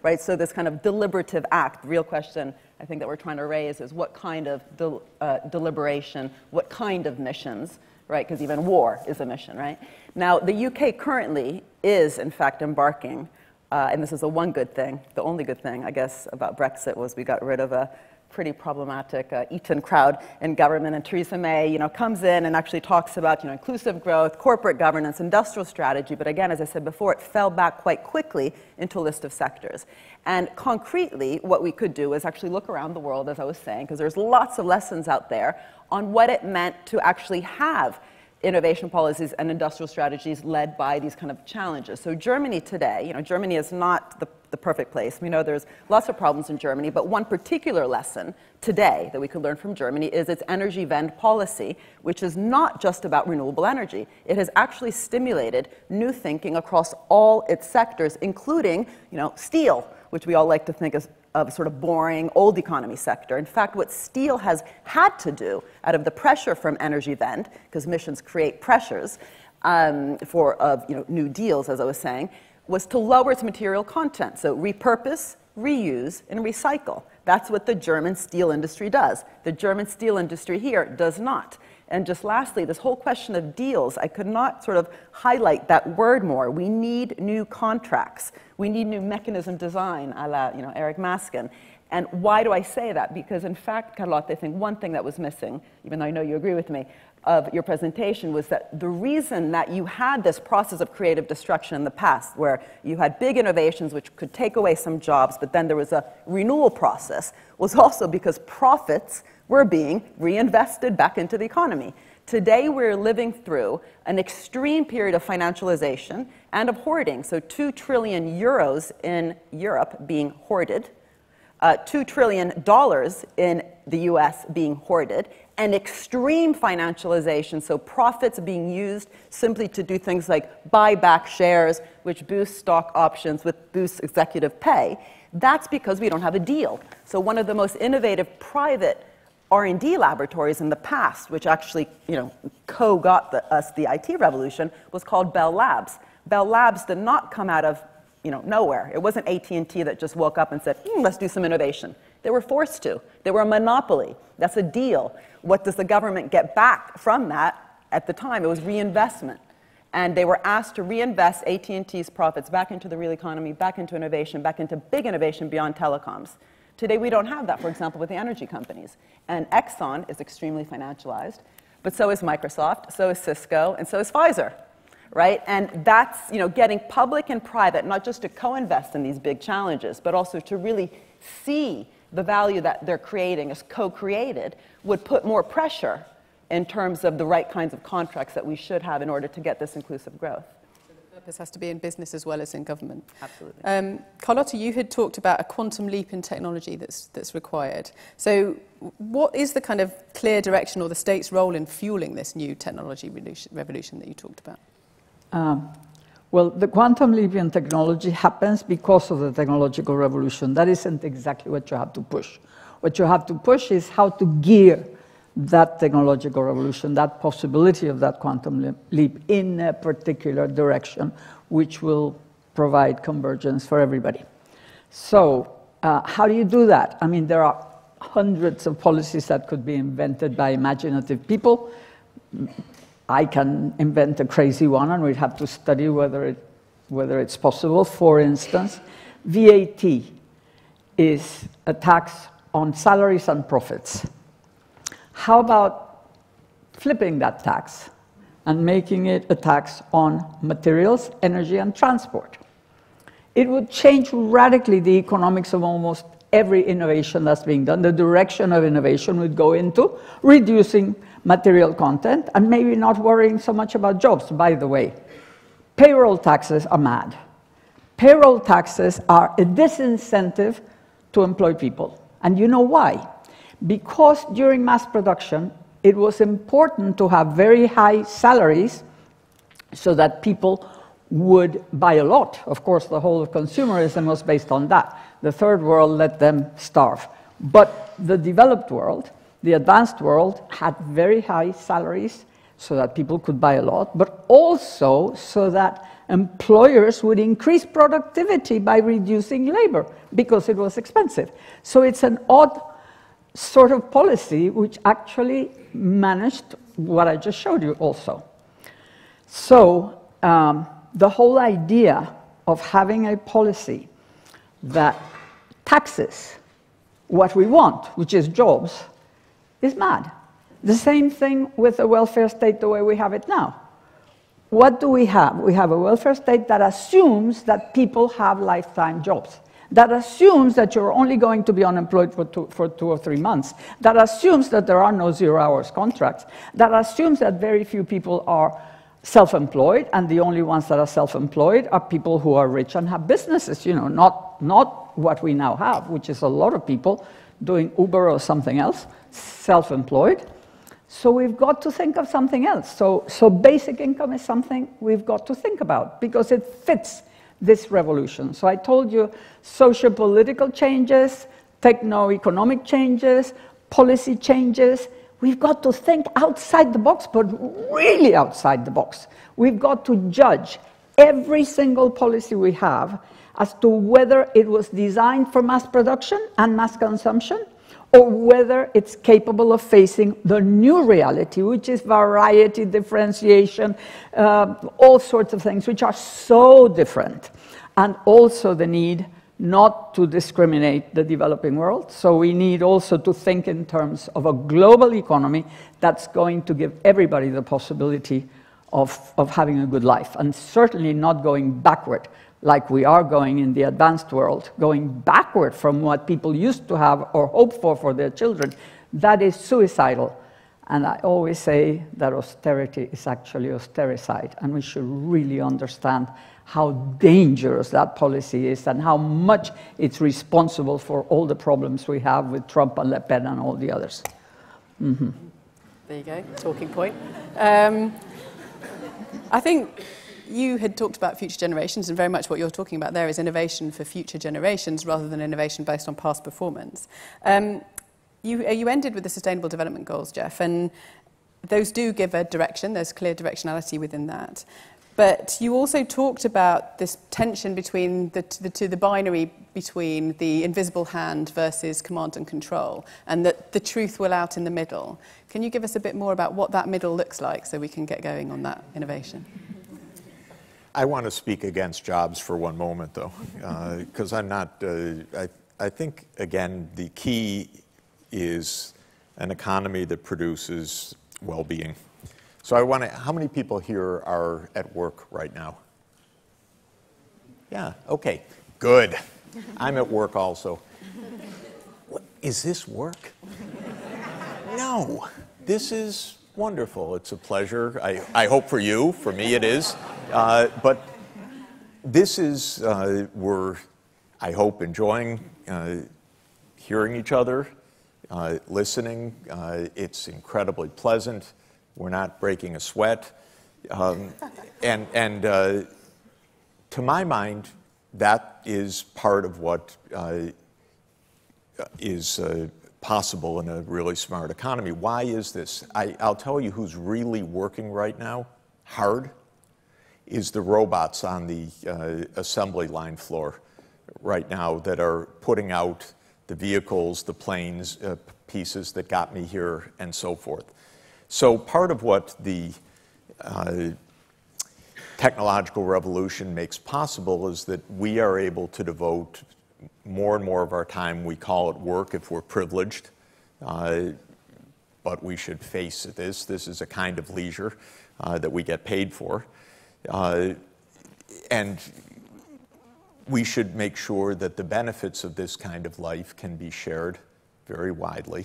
right? So this kind of deliberative act, the real question I think that we're trying to raise is what kind of del uh, deliberation, what kind of missions, right? Because even war is a mission, right? Now, the U K currently is, in fact, embarking, uh, and this is the one good thing, the only good thing, I guess, about Brexit was we got rid of a pretty problematic uh, Eton crowd in government, and Theresa May, you know, comes in and actually talks about, you know, inclusive growth, corporate governance, industrial strategy, but again, as I said before, it fell back quite quickly into a list of sectors. And concretely, what we could do is actually look around the world, as I was saying, because there's lots of lessons out there on what it meant to actually have innovation policies and industrial strategies led by these kind of challenges. So Germany today, you know, Germany is not the, the perfect place. We know there's lots of problems in Germany, but one particular lesson today that we could learn from Germany is its energy vend policy, which is not just about renewable energy. It has actually stimulated new thinking across all its sectors, including, you know, steel, which we all like to think is of sort of boring old economy sector. In fact, what steel has had to do out of the pressure from energy vend, because missions create pressures um, for uh, you know, new deals, as I was saying, was to lower its material content. So repurpose, reuse, and recycle. That's what the German steel industry does. The German steel industry here does not. And just lastly, this whole question of deals, I could not sort of highlight that word more. We need new contracts. We need new mechanism design, a la, you know, Eric Maskin. And why do I say that? Because in fact, Carlota, I think one thing that was missing, even though I know you agree with me, of your presentation was that the reason that you had this process of creative destruction in the past, where you had big innovations which could take away some jobs, but then there was a renewal process, was also because profits were being reinvested back into the economy. Today, we're living through an extreme period of financialization and of hoarding. So two trillion euros in Europe being hoarded, uh, two trillion dollars in the U S being hoarded, and extreme financialization, so profits being used simply to do things like buy back shares, which boosts stock options, which boosts executive pay. That's because we don't have a deal. So one of the most innovative private R and D laboratories in the past, which actually, you know, co-got us the I T revolution, was called Bell Labs. Bell Labs did not come out of, you know, nowhere. It wasn't A T and T that just woke up and said, hmm, let's do some innovation. They were forced to. They were a monopoly. That's a deal. What does the government get back from that? At the time, it was reinvestment. And they were asked to reinvest A T and T's profits back into the real economy, back into innovation, back into big innovation beyond telecoms. Today, we don't have that, for example, with the energy companies. And Exxon is extremely financialized, but so is Microsoft, so is Cisco, and so is Pfizer, right? And that's, you know, getting public and private, not just to co-invest in these big challenges, but also to really see the value that they're creating as co-created would put more pressure in terms of the right kinds of contracts that we should have in order to get this inclusive growth. Purpose has to be in business as well as in government. Absolutely. Um, Carlota, you had talked about a quantum leap in technology that's, that's required. So what is the kind of clear direction or the state's role in fueling this new technology revolution that you talked about? Um, well, the quantum leap in technology happens because of the technological revolution. That isn't exactly what you have to push. What you have to push is how to gear that technological revolution, that possibility of that quantum leap in a particular direction, which will provide convergence for everybody. So uh, how do you do that? I mean, there are hundreds of policies that could be invented by imaginative people. I can invent a crazy one, and we'd have to study whether, it, whether it's possible. For instance, V A T is a tax on salaries and profits. How about flipping that tax and making it a tax on materials, energy, and transport? It would change radically the economics of almost every innovation that's being done. The direction of innovation would go into reducing material content and maybe not worrying so much about jobs, by the way. Payroll taxes are mad. Payroll taxes are a disincentive to employ people. And you know why? Because during mass production, it was important to have very high salaries so that people would buy a lot. Of course, the whole of consumerism was based on that. The third world let them starve. But the developed world, the advanced world, had very high salaries so that people could buy a lot, but also so that employers would increase productivity by reducing labor because it was expensive. So it's an odd sort of policy which actually managed what I just showed you also. So um, the whole idea of having a policy that taxes what we want, which is jobs, is mad. The same thing with the welfare state the way we have it now. What do we have? We have a welfare state that assumes that people have lifetime jobs, that assumes that you're only going to be unemployed for two, for two or three months, that assumes that there are no zero hours contracts, that assumes that very few people are self-employed, and the only ones that are self-employed are people who are rich and have businesses, you know, not, not what we now have, which is a lot of people doing Uber or something else, self-employed. So we've got to think of something else. So, so basic income is something we've got to think about because it fits this revolution. So I told you socio-political changes, techno-economic changes, policy changes. We've got to think outside the box, but really outside the box. We've got to judge every single policy we have as to whether it was designed for mass production and mass consumption, or whether it's capable of facing the new reality, which is variety, differentiation, uh, all sorts of things, which are so different. And also the need not to discriminate the developing world. So we need also to think in terms of a global economy that's going to give everybody the possibility of, of having a good life, and certainly not going backward like we are going in the advanced world, going backward from what people used to have or hope for for their children. That is suicidal. And I always say that austerity is actually austericide, and we should really understand how dangerous that policy is and how much it's responsible for all the problems we have with Trump and Le Pen and all the others. Mm-hmm. There you go, talking point. Um, I think you had talked about future generations, and very much what you're talking about there is innovation for future generations rather than innovation based on past performance. Um, you, you ended with the Sustainable Development Goals, Jeff, and those do give a direction. There's clear directionality within that. But you also talked about this tension between the, the, to the binary between the invisible hand versus command and control, and that the truth will out in the middle. Can you give us a bit more about what that middle looks like so we can get going on that innovation? I want to speak against jobs for one moment, though, because uh, I'm not, uh, I, I think, again, the key is an economy that produces well-being. So I want to, how many people here are at work right now? Yeah, okay, good. I'm at work also. What, is this work? No, this is wonderful. It's a pleasure. I, I hope for you, for me it is. Uh, but this is, uh, we're, I hope, enjoying uh, hearing each other, uh, listening. Uh, it's incredibly pleasant. We're not breaking a sweat. Um, and and uh, to my mind, that is part of what uh, is uh, possible in a really smart economy. Why is this? I, I'll tell you who's really working right now hard is the robots on the uh, assembly line floor right now that are putting out the vehicles, the planes, uh, pieces that got me here, and so forth. So part of what the uh, technological revolution makes possible is that we are able to devote more and more of our time. We call it work if we're privileged, uh, but we should face this. This is a kind of leisure uh, that we get paid for. Uh, and we should make sure that the benefits of this kind of life can be shared very widely.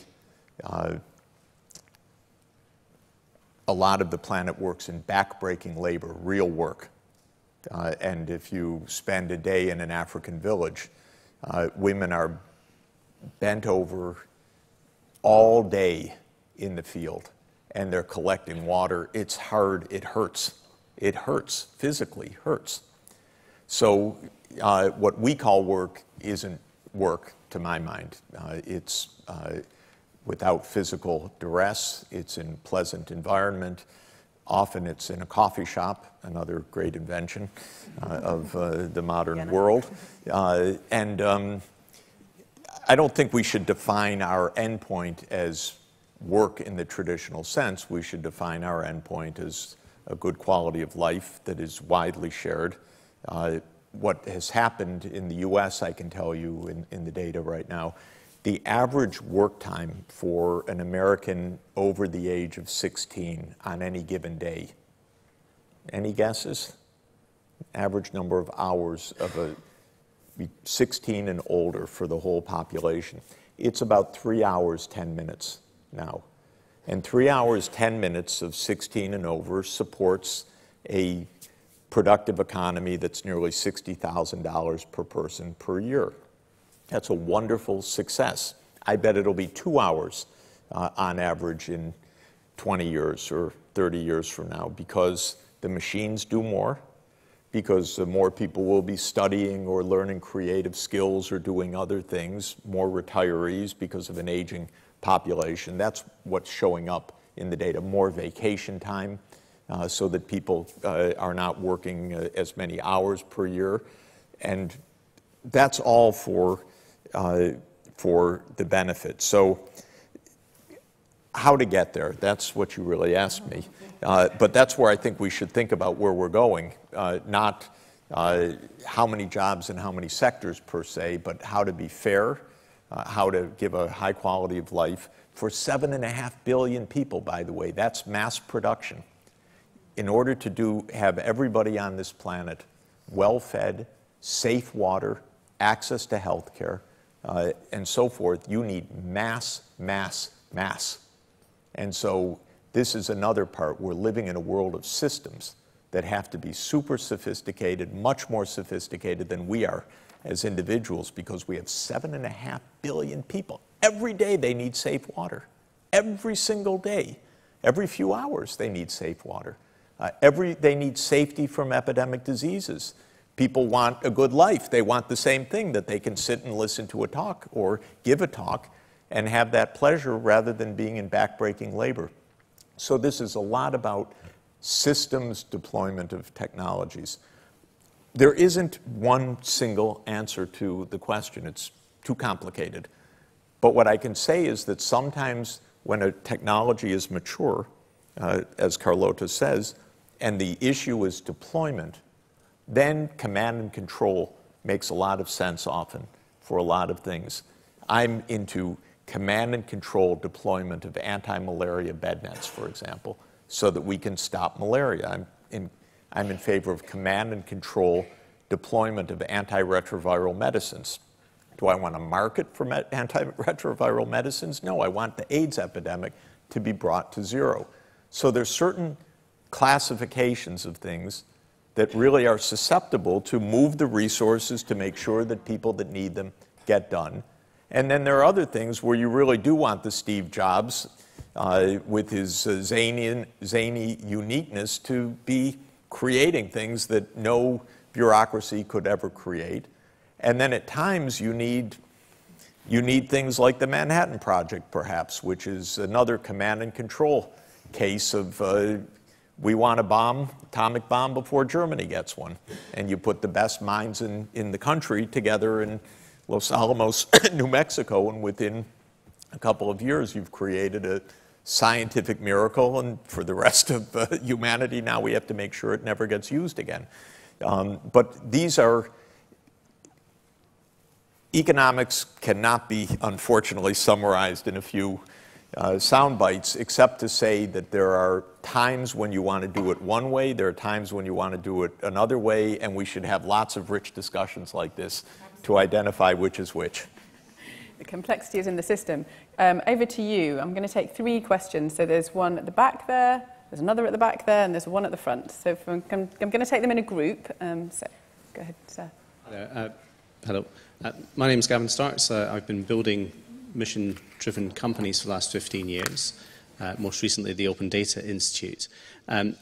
Uh, a lot of the planet works in backbreaking labor, real work. Uh, and if you spend a day in an African village, uh, women are bent over all day in the field, and they're collecting water. It's hard. It hurts. It hurts. Physically hurts. So uh, what we call work isn't work, to my mind. Uh, it's uh, without physical duress. It's in pleasant environment. Often it's in a coffee shop, another great invention uh, of uh, the modern yeah, no. world. Uh, and um, I don't think we should define our endpoint as work in the traditional sense. We should define our endpoint as a good quality of life that is widely shared. Uh, what has happened in the U S, I can tell you in, in the data right now, the average work time for an American over the age of sixteen on any given day, any guesses? Average number of hours of a sixteen and older for the whole population. It's about three hours, ten minutes now. And three hours, ten minutes of sixteen and over supports a productive economy that's nearly sixty thousand dollars per person per year. That's a wonderful success. I bet it'll be two hours uh, on average in twenty years or thirty years from now, because the machines do more, because more people will be studying or learning creative skills or doing other things, more retirees because of an aging population. That's what's showing up in the data, more vacation time. Uh, so that people uh, are not working uh, as many hours per year. And that's all for, uh, for the benefit. So how to get there, that's what you really asked me. Uh, but that's where I think we should think about where we're going, uh, not uh, how many jobs and how many sectors per se, but how to be fair, uh, how to give a high quality of life for seven and a half billion people, by the way. That's mass production. In order to do, have everybody on this planet well-fed, safe water, access to health care, uh, and so forth, you need mass, mass, mass. And so this is another part. We're living in a world of systems that have to be super sophisticated, much more sophisticated than we are as individuals, because we have seven and a half billion people. Every day they need safe water. Every single day. Every few hours they need safe water. Uh, every, they need safety from epidemic diseases. People want a good life. They want the same thing, that they can sit and listen to a talk or give a talk and have that pleasure rather than being in backbreaking labor. So this is a lot about systems deployment of technologies. There isn't one single answer to the question. It's too complicated. But what I can say is that sometimes when a technology is mature, uh, as Carlota says, and the issue is deployment, then command and control makes a lot of sense often for a lot of things. I'm into command and control deployment of anti-malaria bed nets, for example, so that we can stop malaria. I'm in, I'm in favor of command and control deployment of antiretroviral medicines. Do I want a market for antiretroviral medicines? No, I want the AIDS epidemic to be brought to zero. So there's certain classifications of things that really are susceptible to move the resources to make sure that people that need them get done. And then there are other things where you really do want the Steve Jobs uh, with his uh, zany, zany uniqueness to be creating things that no bureaucracy could ever create. And then at times you need you need things like the Manhattan Project, perhaps, which is another command and control case of uh, we want a bomb, atomic bomb, before Germany gets one. And you put the best minds in, in the country together in Los Alamos, New Mexico, and within a couple of years you've created a, scientific miracle, and for the rest of uh, humanity now we have to make sure it never gets used again. Um, but these are, economics cannot be, unfortunately, summarized in a few uh, sound bites, except to say that there are times when you want to do it one way, there are times when you want to do it another way, and we should have lots of rich discussions like this to identify which is which. The complexity is in the system. Um, over to you. I'm going to take three questions. So there's one at the back there, there's another at the back there, and there's one at the front. So if I'm, I'm going to take them in a group. Um, so go ahead, sir. Uh, hello. Uh, my name is Gavin Starks. Uh, I've been building mission-driven companies for the last fifteen years, uh, most recently the Open Data Institute. Um,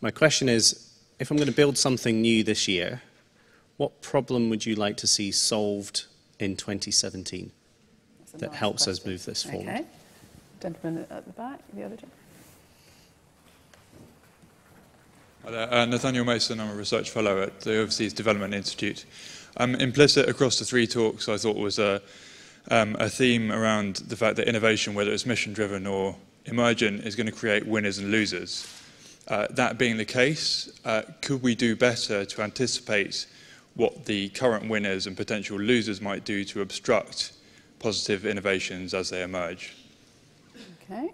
my question is, if I'm going to build something new this year, what problem would you like to see solved in twenty seventeen that helps us move this forward? Okay. Gentleman at the back, the other gentleman. Hi there, uh, Nathaniel Mason. I'm a research fellow at the Overseas Development Institute. Um, implicit across the three talks, I thought, was a, um, a theme around the fact that innovation, whether it's mission-driven or emergent, is going to create winners and losers. Uh, that being the case, uh, could we do better to anticipate what the current winners and potential losers might do to obstruct positive innovations as they emerge? Okay.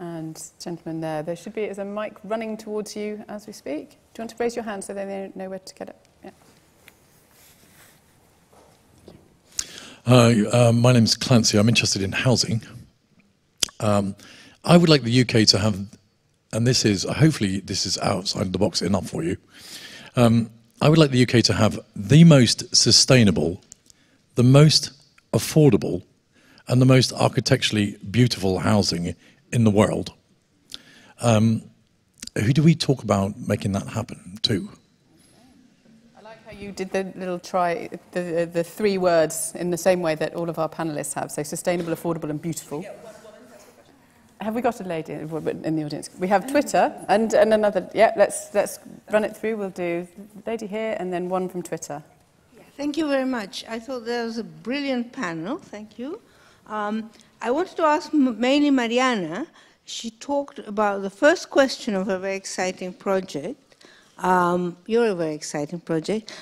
And gentlemen there, there should be is a mic running towards you as we speak. Do you want to raise your hand so they know where to get it? Yeah. Hi, uh, my name's Clancy. I'm interested in housing. Um, I would like the U K to have, and this is, hopefully this is outside the box enough for you, um, I would like the U K to have the most sustainable, the most affordable, and the most architecturally beautiful housing in the world. Um, who do we talk about making that happen to? I like how you did the little try, the, the three words in the same way that all of our panellists have, so sustainable, affordable, and beautiful. Have we got a lady in the audience? We have Twitter and, and another. Yeah, let's, let's run it through. We'll do the lady here and then one from Twitter. Yeah, thank you very much. I thought there was a brilliant panel. Thank you. Um, I wanted to ask mainly Mariana. She talked about the first question of a very exciting project. Um, you're a very exciting project.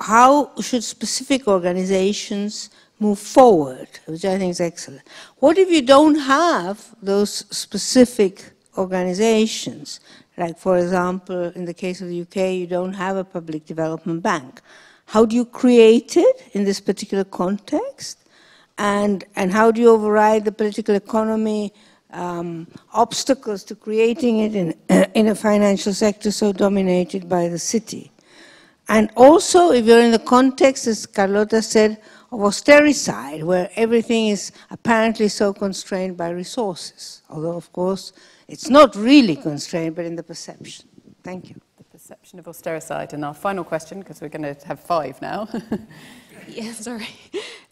How should specific organizations move forward, which I think is excellent. What if you don't have those specific organizations? Like, for example, in the case of the U K, you don't have a public development bank. How do you create it in this particular context? And, and how do you override the political economy um, obstacles to creating it in, in a financial sector so dominated by the city? And also, if you're in the context, as Carlota said, of austericide, where everything is apparently so constrained by resources, although, of course, it's not really constrained, but in the perception. Thank you. The perception of austericide. And our final question, because we're going to have five now. Yeah, sorry.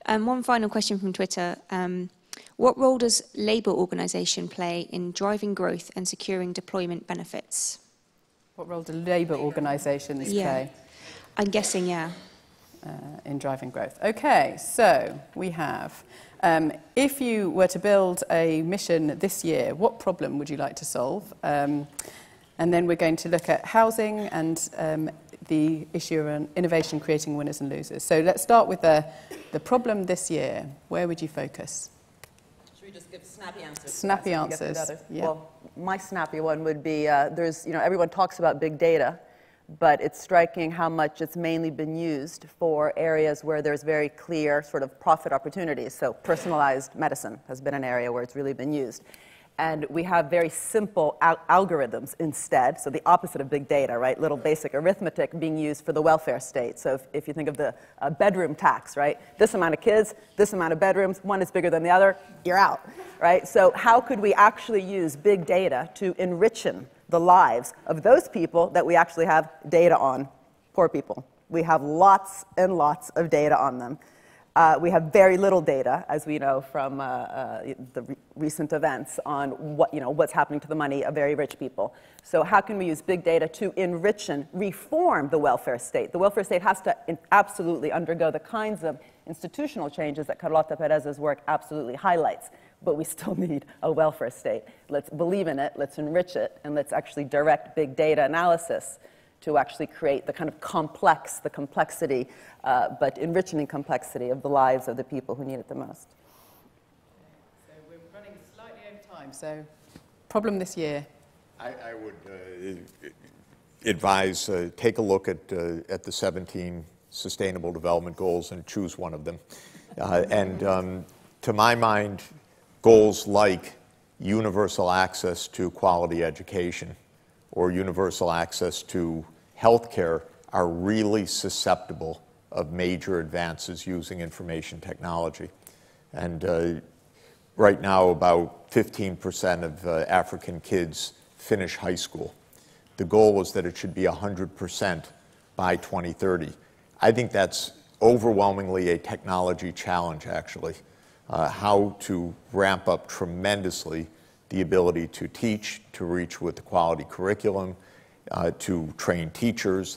Um, one final question from Twitter. Um, what role does labour organisation play in driving growth and securing deployment benefits? What role do labour organisations yeah. play? I'm guessing, yeah. Uh, in driving growth. Okay, so we have, um, if you were to build a mission this year, what problem would you like to solve? Um, and then we're going to look at housing and um, the issue around innovation, creating winners and losers. So let's start with the, the problem this year. Where would you focus? Should we just give snappy answers? Snappy answers. Yeah. Well, my snappy one would be, uh, there's, you know, everyone talks about big data, but it's striking how much it's mainly been used for areas where there's very clear sort of profit opportunities. So personalized medicine has been an area where it's really been used. And we have very simple al algorithms instead, so the opposite of big data, right? Little basic arithmetic being used for the welfare state. So if, if you think of the uh, bedroom tax, right? This amount of kids, this amount of bedrooms, one is bigger than the other, you're out, right? So how could we actually use big data to enrichen the lives of those people that we actually have data on, poor people? We have lots and lots of data on them. Uh, we have very little data, as we know from uh, uh, the re recent events on what, you know, what's happening to the money of very rich people. So how can we use big data to enrich and reform the welfare state? The welfare state has to in absolutely undergo the kinds of institutional changes that Carlota Perez's work absolutely highlights, but we still need a welfare state. Let's believe in it, let's enrich it, and let's actually direct big data analysis to actually create the kind of complex, the complexity, uh, but enriching complexity of the lives of the people who need it the most. So we're running slightly over time, so problem this year. I, I would uh, advise uh, take a look at, uh, at the seventeen Sustainable Development Goals and choose one of them. Uh, and um, to my mind, goals like universal access to quality education or universal access to health care are really susceptible of major advances using information technology. And uh, right now, about fifteen percent of uh, African kids finish high school. The goal is that it should be one hundred percent by twenty thirty. I think that's overwhelmingly a technology challenge, actually, uh, how to ramp up tremendously the ability to teach, to reach with the quality curriculum, uh, to train teachers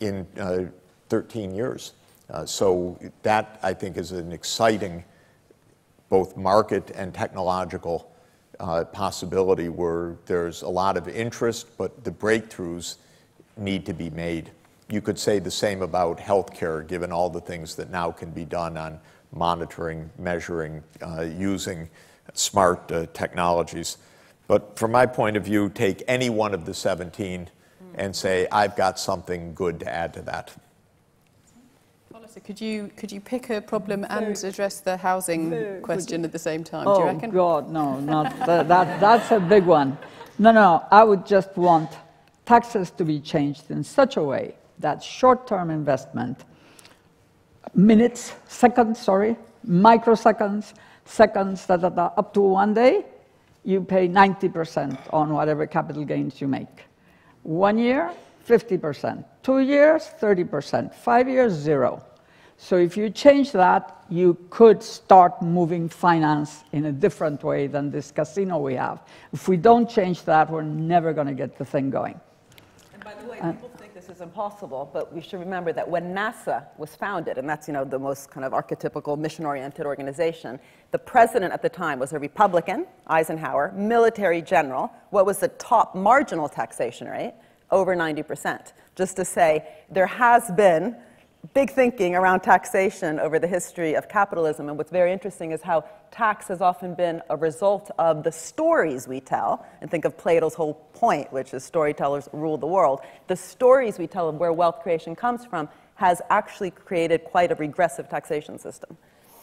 in uh, thirteen years. Uh, so that, I think, is an exciting both market and technological uh, possibility where there's a lot of interest, but the breakthroughs need to be made. You could say the same about healthcare, given all the things that now can be done on monitoring, measuring, uh, using smart uh, technologies. But from my point of view, take any one of the seventeen mm. and say, I've got something good to add to that. Carlota, could you, could you pick a problem and address the housing uh, question at the same time, oh, do you reckon? Oh, God, no, not that, that, that's a big one. No, no, I would just want taxes to be changed in such a way that short-term investment, minutes, seconds, sorry, microseconds, seconds, da, da, da, up to one day, you pay ninety percent on whatever capital gains you make. One year, fifty percent. Two years, thirty percent. Five years, zero. So if you change that, you could start moving finance in a different way than this casino we have. If we don't change that, we're never going to get the thing going. And by the way, uh, people think this is impossible, but we should remember that when NASA was founded, and that's, you know, the most kind of archetypical mission-oriented organization, the president at the time was a Republican, Eisenhower, military general. What was the top marginal taxation rate? Over ninety percent. Just to say, there has been big thinking around taxation over the history of capitalism, and what's very interesting is how tax has often been a result of the stories we tell, and think of Plato's whole point, which is storytellers rule the world. The stories we tell of where wealth creation comes from has actually created quite a regressive taxation system.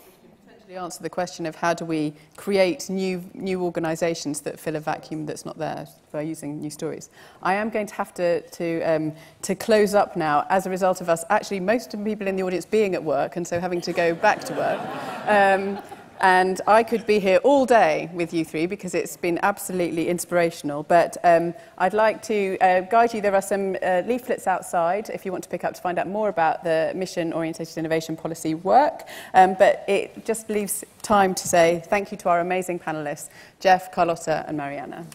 You can potentially answer the question of how do we create new, new organizations that fill a vacuum that's not there by using new stories. I am going to have to, to, um, to close up now as a result of us, actually most of the people in the audience being at work, and so having to go back to work. Um, And I could be here all day with you three because it's been absolutely inspirational. But um, I'd like to uh, guide you. There are some uh, leaflets outside if you want to pick up to find out more about the mission-oriented innovation policy work. Um, but it just leaves time to say thank you to our amazing panellists, Jeff, Carlota and Mariana.